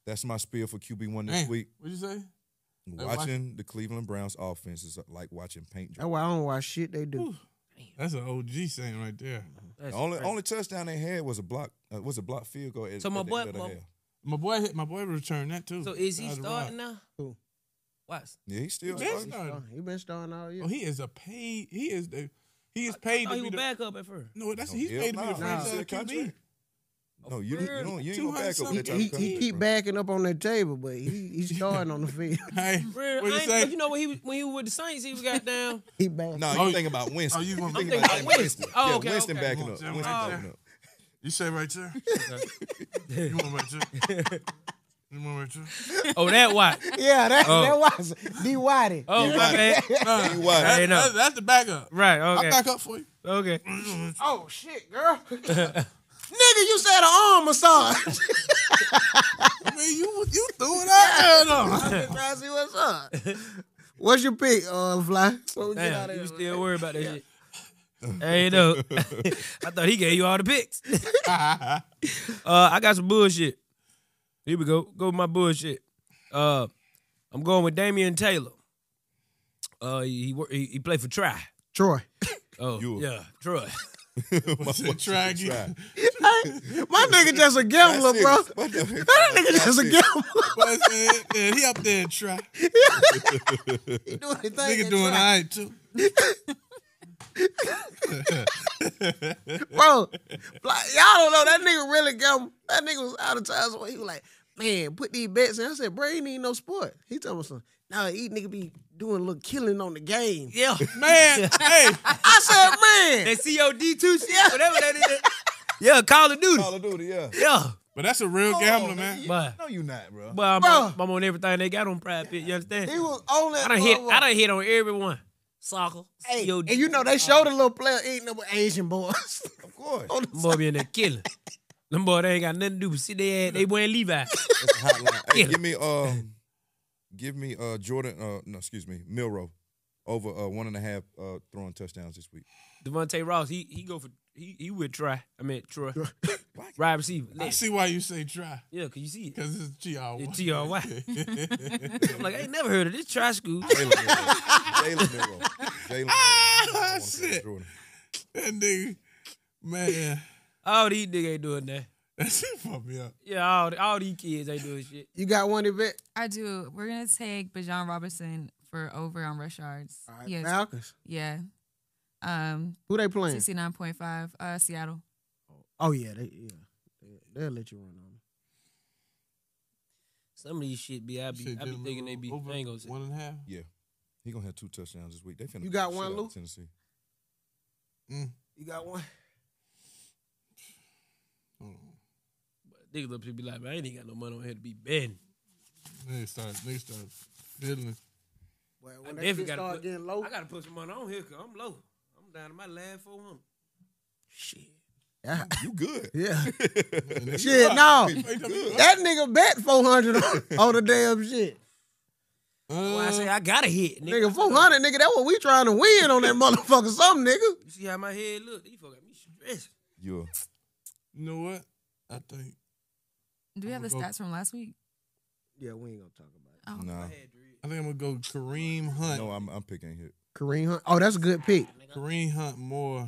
that's my spiel for Q B one this Damn. week. What'd you say? Watching, like watching the Cleveland Browns offense is like watching paint dry. That's why I don't watch shit they do. Ooh, that's an O G saying right there. That's only crazy. Only touchdown they had was a block uh, was a block field goal. At, so my at boy, my, my boy, my boy returned that too. So is he starting now? Who? Watts. Yeah, he's still he been starting. starting. He been starting all year. Oh, he is a paid. He is the. He is paid I to be the backup at first. No, that's no, he's paid to be the franchise Q B. No, you don't. You ain't no backup. That he, he, he keep bro. backing up on that table, but he he's starting on the field. Hey, real, I ain't, but you know when he was, when he was with the Saints, he was got down. he backed. No, nah, oh, you think about Winston. Oh, you gonna think about Winston? Winston. Oh, okay, yeah, Winston okay. backing on, up. Jim, Winston oh. backing up. You say right there. You want right there? Oh, that White. Yeah, that oh. that was D Whitey. Oh, okay. Uh, D Whitey. That, that, that's the backup. Right, okay. I'll back up for you. Okay. Oh, shit, girl. Nigga, you said an arm massage. I mean, you, you threw it out. I been trying to see what's up. What's your pick, uh, Fly? So we Damn, get out of you there, still man. worry about that yeah. shit. Hey, you know. I thought he gave you all the picks. uh, I got some bullshit. Here we go. Go with my bullshit. Uh, I'm going with Damian Taylor. Uh, he he, he played for Troy. Troy. Oh, you yeah, Troy. my, try try. I, my nigga just a gambler, bro. That nigga just a gambler. Yeah, he up there and try. He doing his thing. Nigga doing all right, too. Bro, like, y'all don't know that nigga really got that nigga was out of time. So he was like, man, put these bets in. I said, bro, he ain't no sport. He told me something. Nah, he nigga be doing a little killing on the game. Yeah, man. Hey, I said, man, that C O D two shit, yeah. whatever that is. Yeah, Call of Duty. Call of Duty, yeah, yeah. But that's a real oh, gambler, man. man. No, you not, bro. But I'm, bro. I'm on everything they got on Pride Pit. You understand? He was on that. I done hit. I done hit on everyone. Soccer, hey, and you know they showed a little player eating up with Asian boys. Of course, boy be in there killing. Them boy they ain't got nothing to do but sit there. They wearing Levi. That's a hotline. Hey, give me um, give me uh Jordan. Uh, no, excuse me, Milroe over uh one and a half uh throwing touchdowns this week. Devontae Ross, he he go for he he would try. I mean Troy, wide receiver. Left. I see why you say try. Yeah, cause you see it. Cause it's T R Y. It's T R Y. I'm like I ain't never heard of this try school. Jaylen Milroe. Jaylen Milroe. Ah, shit. That nigga, man. All these niggas ain't doing that. That shit fucked me up. Yeah, all, all these kids ain't doing shit. You got one event? I do. We're going to take Bijan Robinson for over on rush yards. All right, Falcons. Yeah. Um, who they playing? sixty-nine point five, uh, Seattle. Oh, yeah. They, yeah. They, they'll let you run on. Some of these shit be, I be, I be thinking they be angles. One and a half? Yeah. He gonna have two touchdowns this week. They finna. You got one, Lou? Tennessee. Mm. You got one. Hold on. But niggas up here be like, man, I ain't got no money on here to be betting. They start, they start fiddling. Well, when I definitely gotta put, getting low, I gotta put some money on here because I'm low. I'm down to my last four hundred. Shit. Yeah. You good. Yeah. Man, shit, no. That nigga bet four hundred on, on the damn shit. Well, I say I gotta hit, nigga. Nigga, four hundred, nigga, that's what we trying to win on that motherfucker, something, nigga. You see how my head look? These fuck got me stressed. You know what? I think. Do we I'm have the go... stats from last week? Yeah, we ain't gonna talk about it. Oh. No. I think I'm gonna go Kareem Hunt. No, I'm, I'm picking hit. Kareem Hunt? Oh, that's a good pick. Kareem Hunt more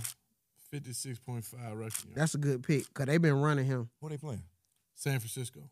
fifty-six point five rushing yards. That's a good pick, because they've been running him. What are they playing? San Francisco.